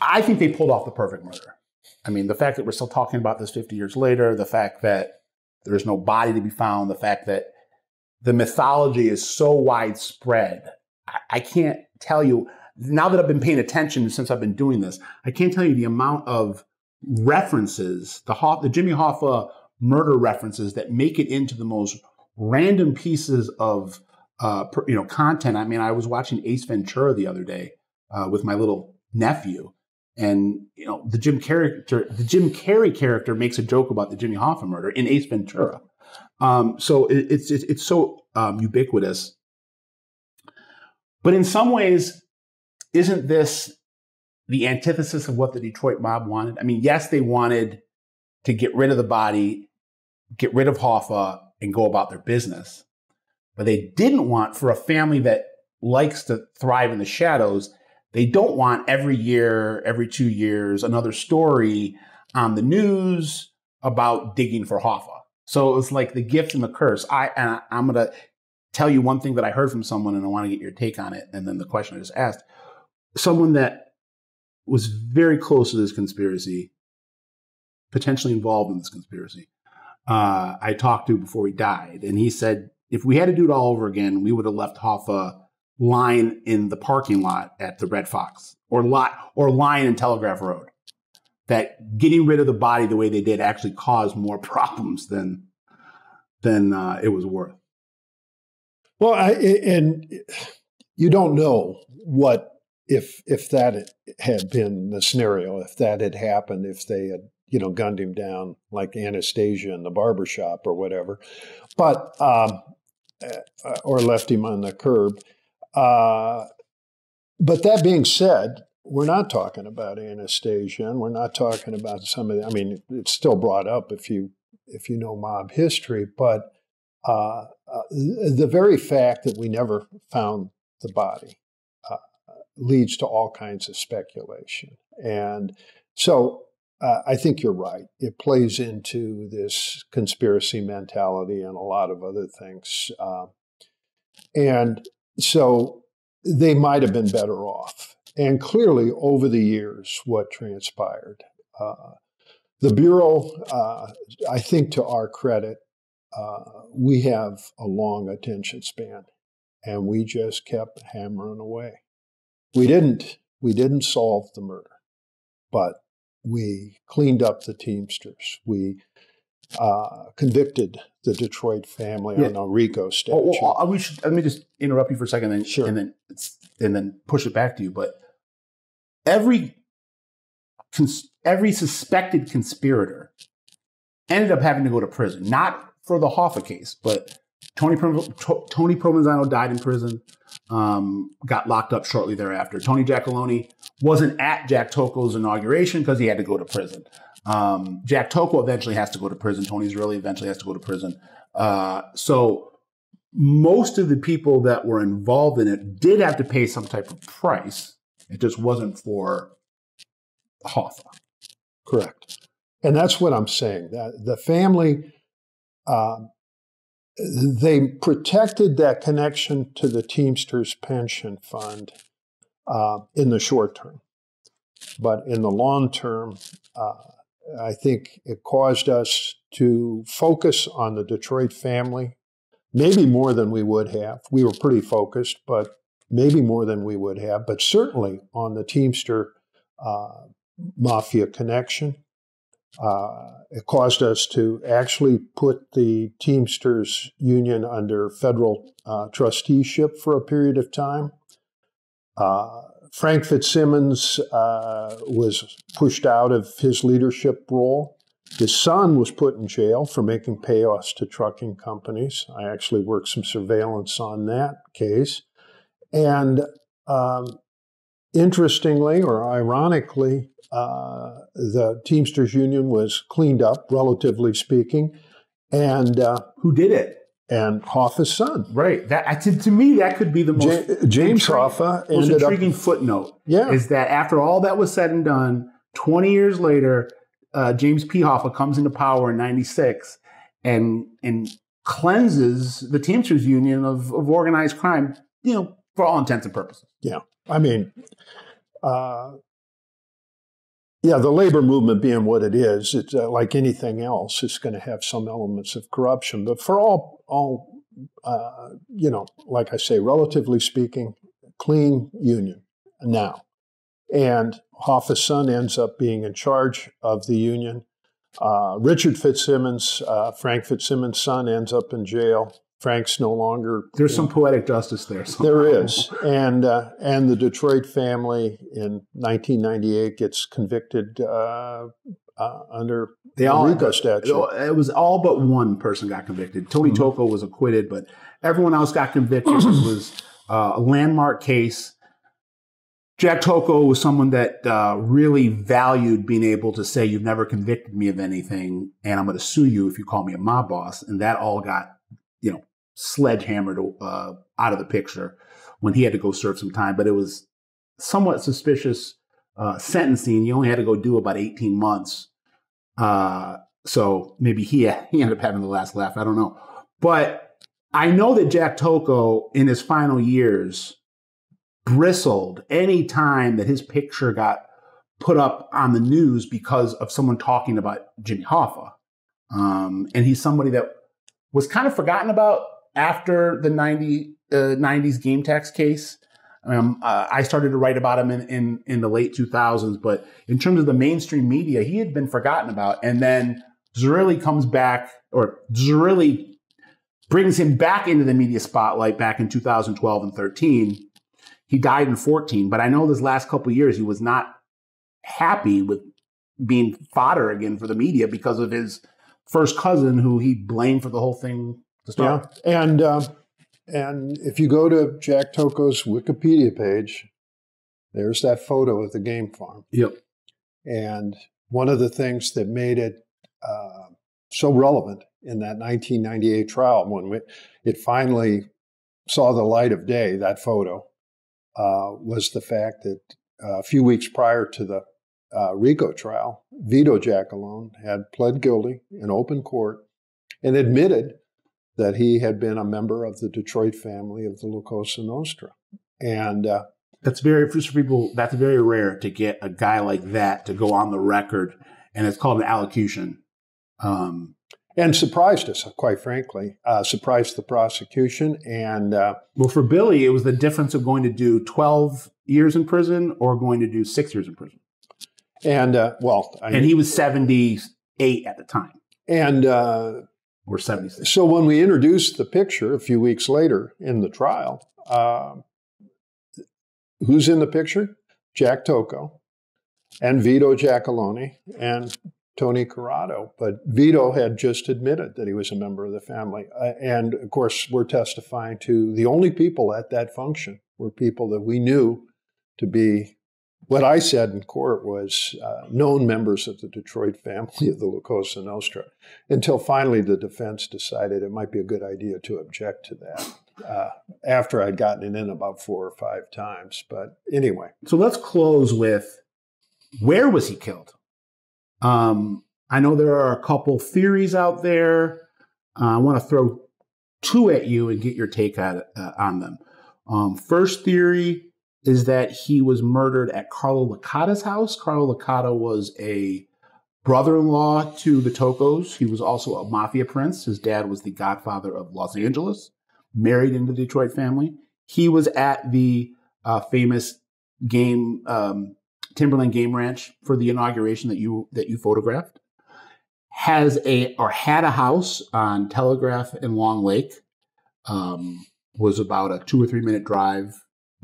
I think they pulled off the perfect murder. I mean, the fact that we're still talking about this fifty years later, the fact that there's no body to be found, the fact that the mythology is so widespread. I, I can't tell you, now that I've been paying attention since I've been doing this, I can't tell you the amount of references, the, Hoff, the Jimmy Hoffa murder references that make it into the most random pieces of uh, per, you know content. I mean, I was watching Ace Ventura the other day uh, with my little nephew, and you know the Jim character, the Jim Carrey character, makes a joke about the Jimmy Hoffa murder in Ace Ventura. Um, so it, it's it, it's so um, ubiquitous. But in some ways, isn't this the antithesis of what the Detroit mob wanted? I mean, yes, they wanted to get rid of the body, get rid of Hoffa, and go about their business. But they didn't want, for a family that likes to thrive in the shadows, they don't want every year, every two years, another story on the news about digging for Hoffa. So it's like the gift and the curse. I, and I, I'm going to tell you one thing that I heard from someone, and I want to get your take on it, and then the question I just asked. Someone that was very close to this conspiracy, potentially involved in this conspiracy, uh, I talked to before he died. And he said, if we had to do it all over again, we would have left Hoffa lying in the parking lot at the Red Fox or, lot, or lying in Telegraph Road. That getting rid of the body the way they did actually caused more problems than, than uh, it was worth. Well, I, and you don't know what If if that had been the scenario, if that had happened, if they had, you know, gunned him down like Anastasia in the barbershop or whatever, but um, or left him on the curb. Uh, but that being said, we're not talking about Anastasia, and we're not talking about some of the, I mean, it's still brought up if you if you know mob history, but uh, uh, the very fact that we never found the body leads to all kinds of speculation. And so uh, I think you're right. It plays into this conspiracy mentality and a lot of other things. Uh, and so they might have been better off. And clearly over the years, what transpired. Uh, the Bureau, uh, I think to our credit, uh, we have a long attention span and we just kept hammering away. We didn't, we didn't solve the murder, but we cleaned up the Teamsters. We uh, convicted the Detroit family yeah. on a RICO statute. Oh, well, I, we should, let me just interrupt you for a second and, sure. and, then, and then push it back to you. But every, cons every suspected conspirator ended up having to go to prison, not for the Hoffa case, but Tony, Tony Provenzano died in prison, um, got locked up shortly thereafter. Tony Giacalone wasn't at Jack Tocco's inauguration because he had to go to prison. Um, Jack Tocco eventually has to go to prison. Tony Zerilli eventually has to go to prison. Uh, so most of the people that were involved in it did have to pay some type of price. It just wasn't for Hoffa. Correct. And that's what I'm saying. That the family... Uh, They protected that connection to the Teamsters pension fund uh, in the short term. But in the long term, uh, I think it caused us to focus on the Detroit family, maybe more than we would have. We were pretty focused, but maybe more than we would have, but certainly on the Teamster uh, mafia connection. Uh, it caused us to actually put the Teamsters Union under federal uh, trusteeship for a period of time. Uh, Frank Fitzsimmons uh, was pushed out of his leadership role His son was put in jail for making payoffs to trucking companies. I actually worked some surveillance on that case. And um, interestingly or ironically, uh, the Teamsters Union was cleaned up, relatively speaking. And uh, who did it? And Hoffa's son. Right. That to, to me, that could be the most ja James Hoffa. Most ended intriguing up, footnote. Yeah. Is that after all that was said and done, twenty years later, uh, James P. Hoffa comes into power in ninety-six and and cleanses the Teamsters Union of, of organized crime, you know, for all intents and purposes. Yeah. I mean, uh, yeah, the labor movement being what it is, it's uh, like anything else, it's going to have some elements of corruption. But for all, all uh, you know, like I say, relatively speaking, clean union now. And Hoffa's son ends up being in charge of the union. Uh, Richard Fitzsimmons, uh, Frank Fitzsimmons' son, ends up in jail. Frank's no longer. There's some poetic justice there. Somehow. There is. And uh, and the Detroit family in nineteen ninety-eight gets convicted uh, uh, under the RICO statute. It was all but one person got convicted. Tony mm-hmm. Tocco was acquitted, but everyone else got convicted. It was uh, a landmark case. Jack Tocco was someone that uh, really valued being able to say, you've never convicted me of anything, and I'm going to sue you if you call me a mob boss. And that all got, you know, sledgehammered uh, out of the picture when he had to go serve some time. But it was somewhat suspicious uh, sentencing. You only had to go do about eighteen months. Uh, so maybe he, he ended up having the last laugh. I don't know. But I know that Jack Tocco, in his final years, bristled any time that his picture got put up on the news because of someone talking about Jimmy Hoffa. Um, and he's somebody that was kind of forgotten about after the nineties game tax case. Um, uh, I started to write about him in, in, in the late two thousands, but in terms of the mainstream media, he had been forgotten about. And then Zerilli comes back, or Zerilli brings him back into the media spotlight back in two thousand twelve and thirteen. He died in fourteen, but I know this last couple of years he was not happy with being fodder again for the media because of his first cousin, who he blamed for the whole thing to start. Yeah. And, uh, and if you go to Jack Tocco's Wikipedia page, there's that photo of the game farm. Yep. And one of the things that made it uh, so relevant in that nineteen ninety-eight trial, when it finally saw the light of day, that photo, uh, was the fact that uh, a few weeks prior to the Uh, RICO trial, Vito Giacalone had pled guilty in open court and admitted that he had been a member of the Detroit family of the La Cosa Nostra. And uh, that's very, for people, that's very rare to get a guy like that to go on the record, and it's called an allocution. Um, and surprised us, quite frankly, uh, surprised the prosecution. And uh, well, for Billy, it was the difference of going to do twelve years in prison or going to do six years in prison. And, uh, well, I, and he was seventy-eight at the time. And, uh, or seventy-six. So when we introduced the picture a few weeks later in the trial, uh, who's in the picture? Jack Tocco and Vito Giacalone and Tony Corrado. But Vito had just admitted that he was a member of the family. Uh, and of course, we're testifying to the only people at that function were people that we knew to be. What I said in court was uh, known members of the Detroit family of the La Cosa Nostra, until finally the defense decided it might be a good idea to object to that uh, after I'd gotten it in about four or five times. But anyway. So let's close with, where was he killed? Um, I know there are a couple theories out there. Uh, I want to throw two at you and get your take on, uh, on them. Um, first theory is that he was murdered at Carlo Licata's house. Carlo Licata was a brother-in-law to the Toccos. He was also a mafia prince. His dad was the godfather of Los Angeles, married into the Detroit family. He was at the uh, famous game um, Timberland Game Ranch for the inauguration that you that you photographed. Has a or had a house on Telegraph in Long Lake. Um, was about a two or three minute drive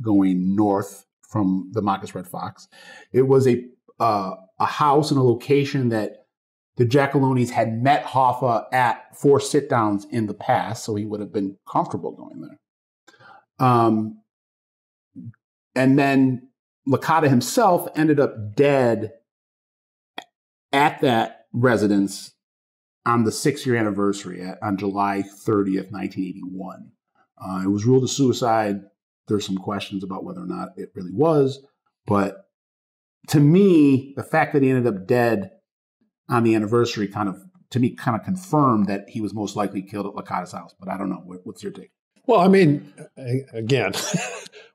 going north from the Machus Red Fox. It was a uh, a house in a location that The Giacalones had met Hoffa at four sit-downs in the past, so he would have been comfortable going there. Um, and then Licata himself ended up dead at that residence on the six-year anniversary, at, on July thirtieth, nineteen eighty-one. Uh, it was ruled a suicide. There's some questions about whether or not it really was. But to me, the fact that he ended up dead on the anniversary kind of, to me, kind of confirmed that he was most likely killed at Licata's house. But I don't know. What, what's your take? Well, I mean, again,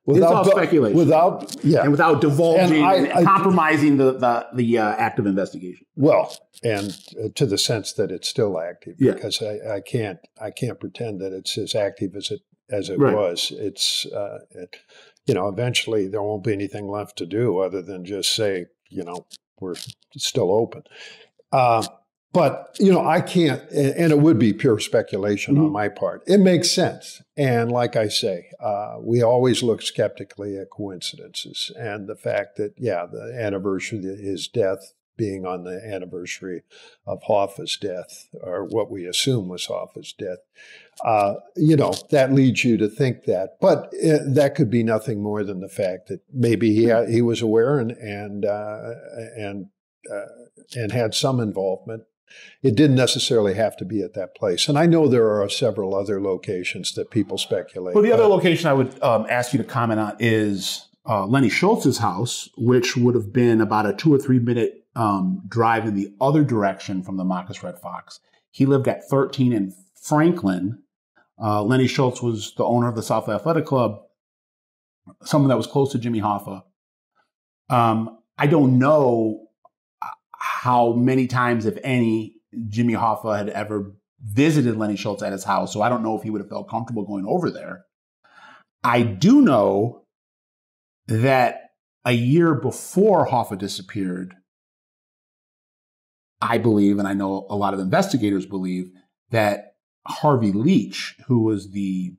without it's all speculation, without yeah, and without divulging, and I, and I, compromising I, the the, the uh, active investigation. Well, and uh, to the sense that it's still active, yeah. because I, I can't I can't pretend that it's as active as it as it right. was. It's uh, it, you know, eventually there won't be anything left to do other than just say, you know, we're still open. Uh, But, you know, I can't, and it would be pure speculation mm-hmm. on my part. It makes sense. And like I say, uh, we always look skeptically at coincidences. And the fact that, yeah, the anniversary of his death being on the anniversary of Hoffa's death, or what we assume was Hoffa's death, uh, you know, that leads you to think that. But it, that could be nothing more than the fact that maybe he, he was aware and, and, uh, and, uh, and had some involvement. It didn't necessarily have to be at that place. And I know there are several other locations that people speculate. Well, the other uh, location I would um, ask you to comment on is uh, Lenny Schultz's house, which would have been about a two or three minute um, drive in the other direction from the Machus Red Fox. He lived at thirteen in Franklin. Uh, Lenny Schultz was the owner of the Southfield Athletic Club, someone that was close to Jimmy Hoffa. Um, I don't know how many times, if any, Jimmy Hoffa had ever visited Lenny Schultz at his house. So I don't know if he would have felt comfortable going over there. I do know that a year before Hoffa disappeared, I believe, and I know a lot of investigators believe, that Harvey Leach, who was the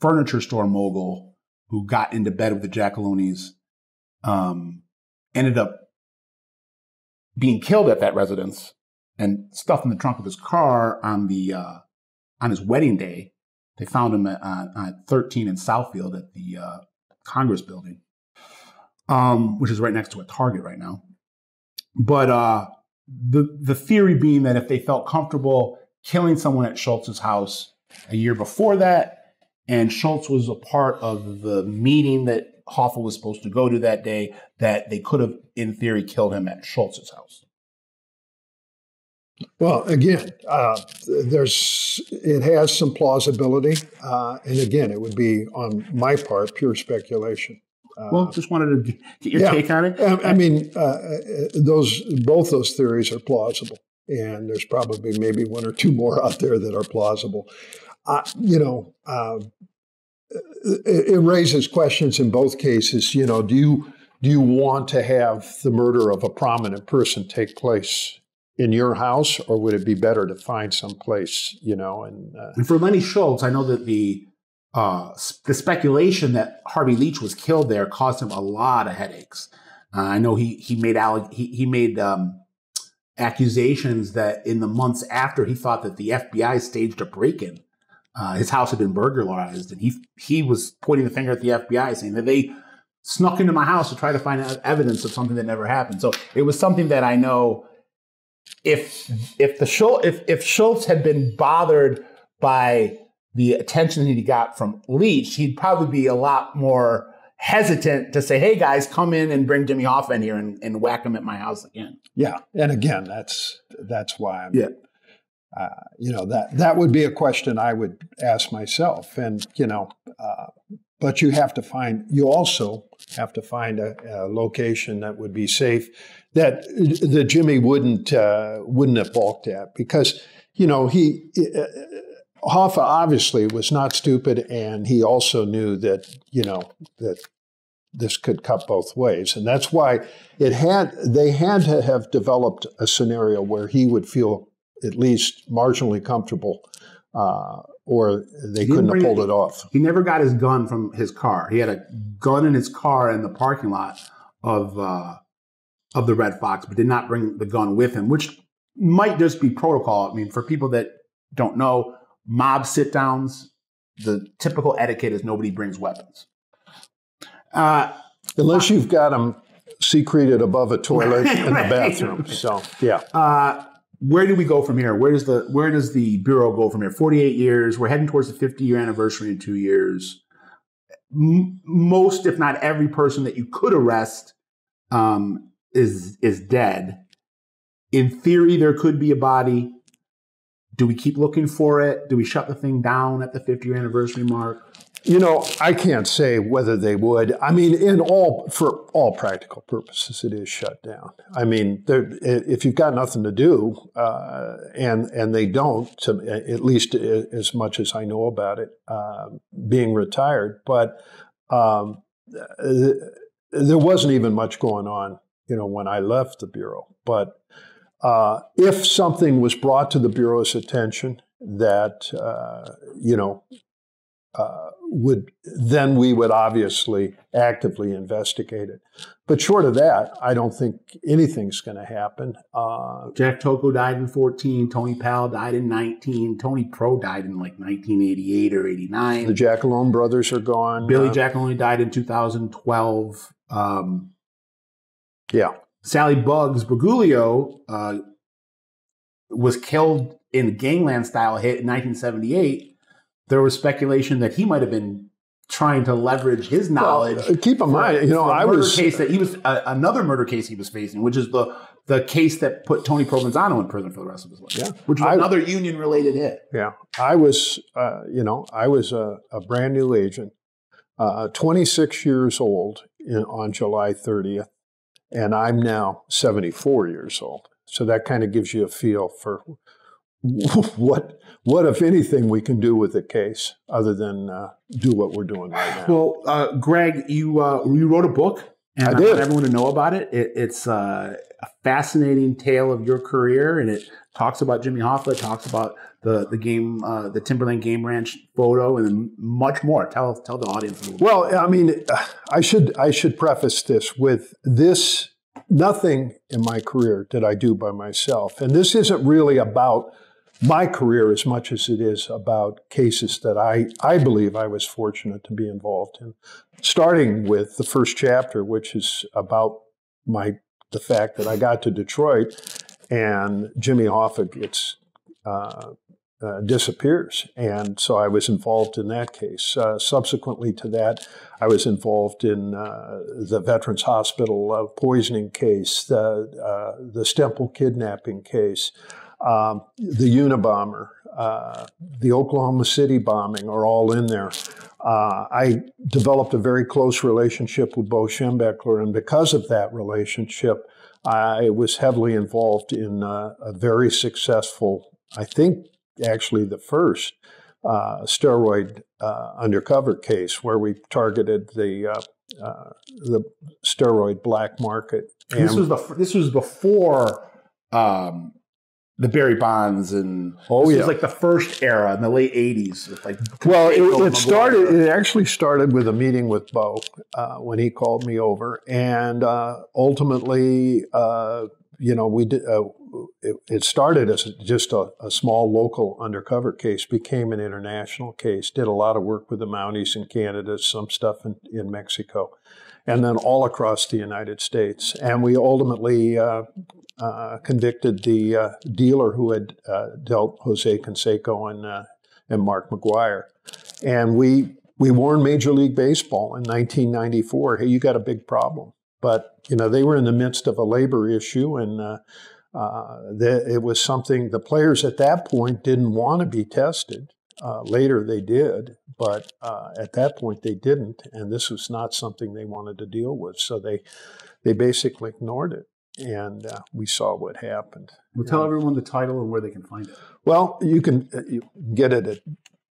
furniture store mogul who got into bed with the Giacalones, um, ended up being killed at that residence and stuffed in the trunk of his car on the uh, on his wedding day. They found him at, uh, at thirteen in Southfield at the uh, Congress building, um, which is right next to a Target right now. But uh, the, the theory being that if they felt comfortable killing someone at Schultz's house a year before that, and Schultz was a part of the meeting that Hoffa was supposed to go to that day, that they could have, in theory, killed him at Schultz's house. Well, again, uh, there's it has some plausibility, uh, and again, it would be on my part pure speculation. Uh, well, just wanted to get your yeah, take on it. I, I mean, uh, those both those theories are plausible, and there's probably maybe one or two more out there that are plausible. Uh, you know. Uh, It raises questions in both cases. You know, do you do you want to have the murder of a prominent person take place in your house, or would it be better to find someplace? You know, and, uh, and for Lenny Schultz, I know that the uh, the speculation that Harvey Leach was killed there caused him a lot of headaches. Uh, I know he he made he he made um, accusations that in the months after he thought that the F B I staged a break-in. Uh, his house had been burglarized, and he he was pointing the finger at the F B I, saying that they snuck into my house to try to find out evidence of something that never happened. So it was something that I know if if the Schultz, if if Schultz had been bothered by the attention that he got from Leach, he'd probably be a lot more hesitant to say, "Hey guys, come in and bring Jimmy Hoffa in here and, and whack him at my house again." Yeah, and again, that's that's why I'm. Yeah. Uh, you know, that that would be a question I would ask myself. And, you know, uh, but you have to find, you also have to find a, a location that would be safe, that that Jimmy wouldn't, uh, wouldn't have balked at. Because, you know, he, uh, Hoffa obviously was not stupid, and he also knew that, you know, that this could cut both ways. And that's why it had, they had to have developed a scenario where he would feel at least marginally comfortable, uh, or they couldn't have pulled it off. He never got his gun from his car. He had a gun in his car in the parking lot of uh, of the Red Fox, but did not bring the gun with him, which might just be protocol. I mean, for people that don't know, mob sit-downs, the typical etiquette is nobody brings weapons. Uh, Unless you've got them secreted above a toilet in the bathroom. So, yeah. Uh, where do we go from here? Where does the where does the Bureau go from here? forty-eight years. We're heading towards the fifty-year anniversary in two years. M most, if not every person that you could arrest um, is is dead. In theory, there could be a body. Do we keep looking for it? Do we shut the thing down at the fifty-year anniversary mark? You know, I can't say whether they would. I mean, in all for all practical purposes, it is shut down. I mean, if you've got nothing to do, uh, and and they don't, to, at least as much as I know about it, uh, being retired. But um, there wasn't even much going on, you know, when I left the Bureau. But uh, if something was brought to the Bureau's attention that, uh, you know, Uh, would then we would obviously actively investigate it. But short of that, I don't think anything's going to happen. Uh, Jack Tocco died in fourteen. Tony Pal died in nineteen. Tony Pro died in like nineteen eighty-eight or eighty-nine. The Giacalone brothers are gone. Billy uh, Giacalone died in two thousand twelve. Um, yeah. Sally Bugs Bergoglio uh, was killed in a gangland-style hit in nineteen seventy-eight. There was speculation that he might have been trying to leverage his knowledge. Well, keep in mind, you know, I was case that he was uh, another murder case he was facing, which is the the case that put Tony Provenzano in prison for the rest of his life. Yeah, which was I, another union related hit. Yeah, I was, uh, you know, I was a, a brand new agent, uh, twenty-six years old in, on July thirtieth, and I'm now seventy-four years old. So that kind of gives you a feel for what, what if anything, we can do with the case other than uh, do what we're doing right now. Well, uh, Greg, you uh, you wrote a book, and I, I did. want everyone to know about it. it it's uh, a fascinating tale of your career, and it talks about Jimmy Hoffa, talks about the the game, uh, the Timberland Game Ranch photo, and much more. Tell tell the audience. A well, bit. I mean, I should I should preface this with this: nothing in my career did I do by myself, and this isn't really about my career as much as it is about cases that I, I believe I was fortunate to be involved in, starting with the first chapter, which is about my the fact that I got to Detroit and Jimmy Hoffa gets, uh, uh, disappears. And so I was involved in that case. Uh, subsequently to that, I was involved in uh, the Veterans Hospital uh, poisoning case, the, uh, the Stemple kidnapping case, Um, the Unabomber, uh, the Oklahoma City bombing are all in there. Uh, I developed a very close relationship with Bo Schembechler, and because of that relationship, I was heavily involved in uh, a very successful, I think actually the first, uh, steroid uh, undercover case where we targeted the uh, uh, the steroid black market. And this was before, this was before um the Barry Bonds, and oh, this yeah. was like the first era in the late eighties. Like, well, it, it started. Era. It actually started with a meeting with Bo uh, when he called me over, and uh, ultimately, uh, you know, we did. Uh, it, it started as just a, a small local undercover case, became an international case. Did a lot of work with the Mounties in Canada, some stuff in, in Mexico, and then all across the United States. And we ultimately uh, uh, convicted the uh, dealer who had uh, dealt Jose Canseco and, uh, and Mark McGuire. And we, we warned Major League Baseball in nineteen ninety-four, hey, you got a big problem. But, you know, they were in the midst of a labor issue, and uh, uh, the, it was something the players at that point didn't want to be tested. Uh, later they did, but uh, at that point they didn't, and this was not something they wanted to deal with. So they they basically ignored it, and uh, we saw what happened. Well, tell everyone the title and where they can find it. Well, you can uh, you get it at,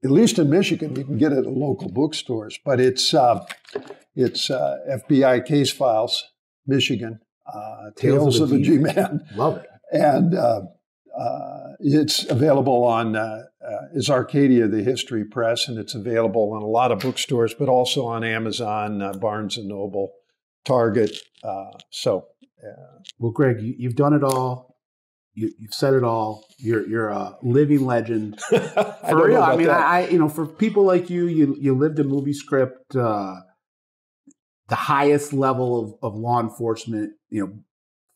at least in Michigan, you can get it at local bookstores, but it's, uh, it's uh, F B I Case Files, Michigan, uh, Tales, Tales of the G-Man. Love it. And uh, uh, it's available on... Uh, Uh, is Arcadia, the History Press, and it's available in a lot of bookstores, but also on Amazon, uh, Barnes and Noble, Target. Uh, so, uh, well, Greg, you, you've done it all. You, you've said it all. You're you're a living legend. For real. I mean, that. I you know, for people like you, you you lived a movie script, uh, the highest level of, of law enforcement. You know,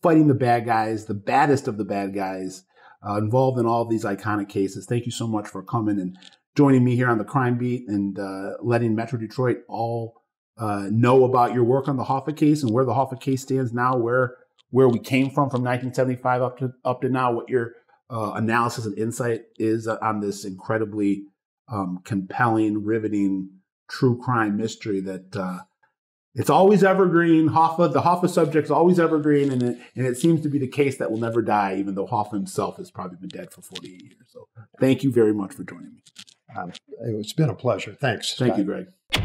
fighting the bad guys, the baddest of the bad guys, uh, involved in all of these iconic cases. Thank you so much for coming and joining me here on the Crime Beat and uh, letting Metro Detroit all uh, know about your work on the Hoffa case and where the Hoffa case stands now. Where where we came from, from nineteen seventy-five up to up to now, what your uh, analysis and insight is on this incredibly um, compelling, riveting, true crime mystery that uh, it's always evergreen. Hoffa, the Hoffa subject is always evergreen, and it, and it seems to be the case that will never die, even though Hoffa himself has probably been dead for forty-eight years. So thank you very much for joining me. Um, it's been a pleasure. Thanks. Thank Scott. you, Greg.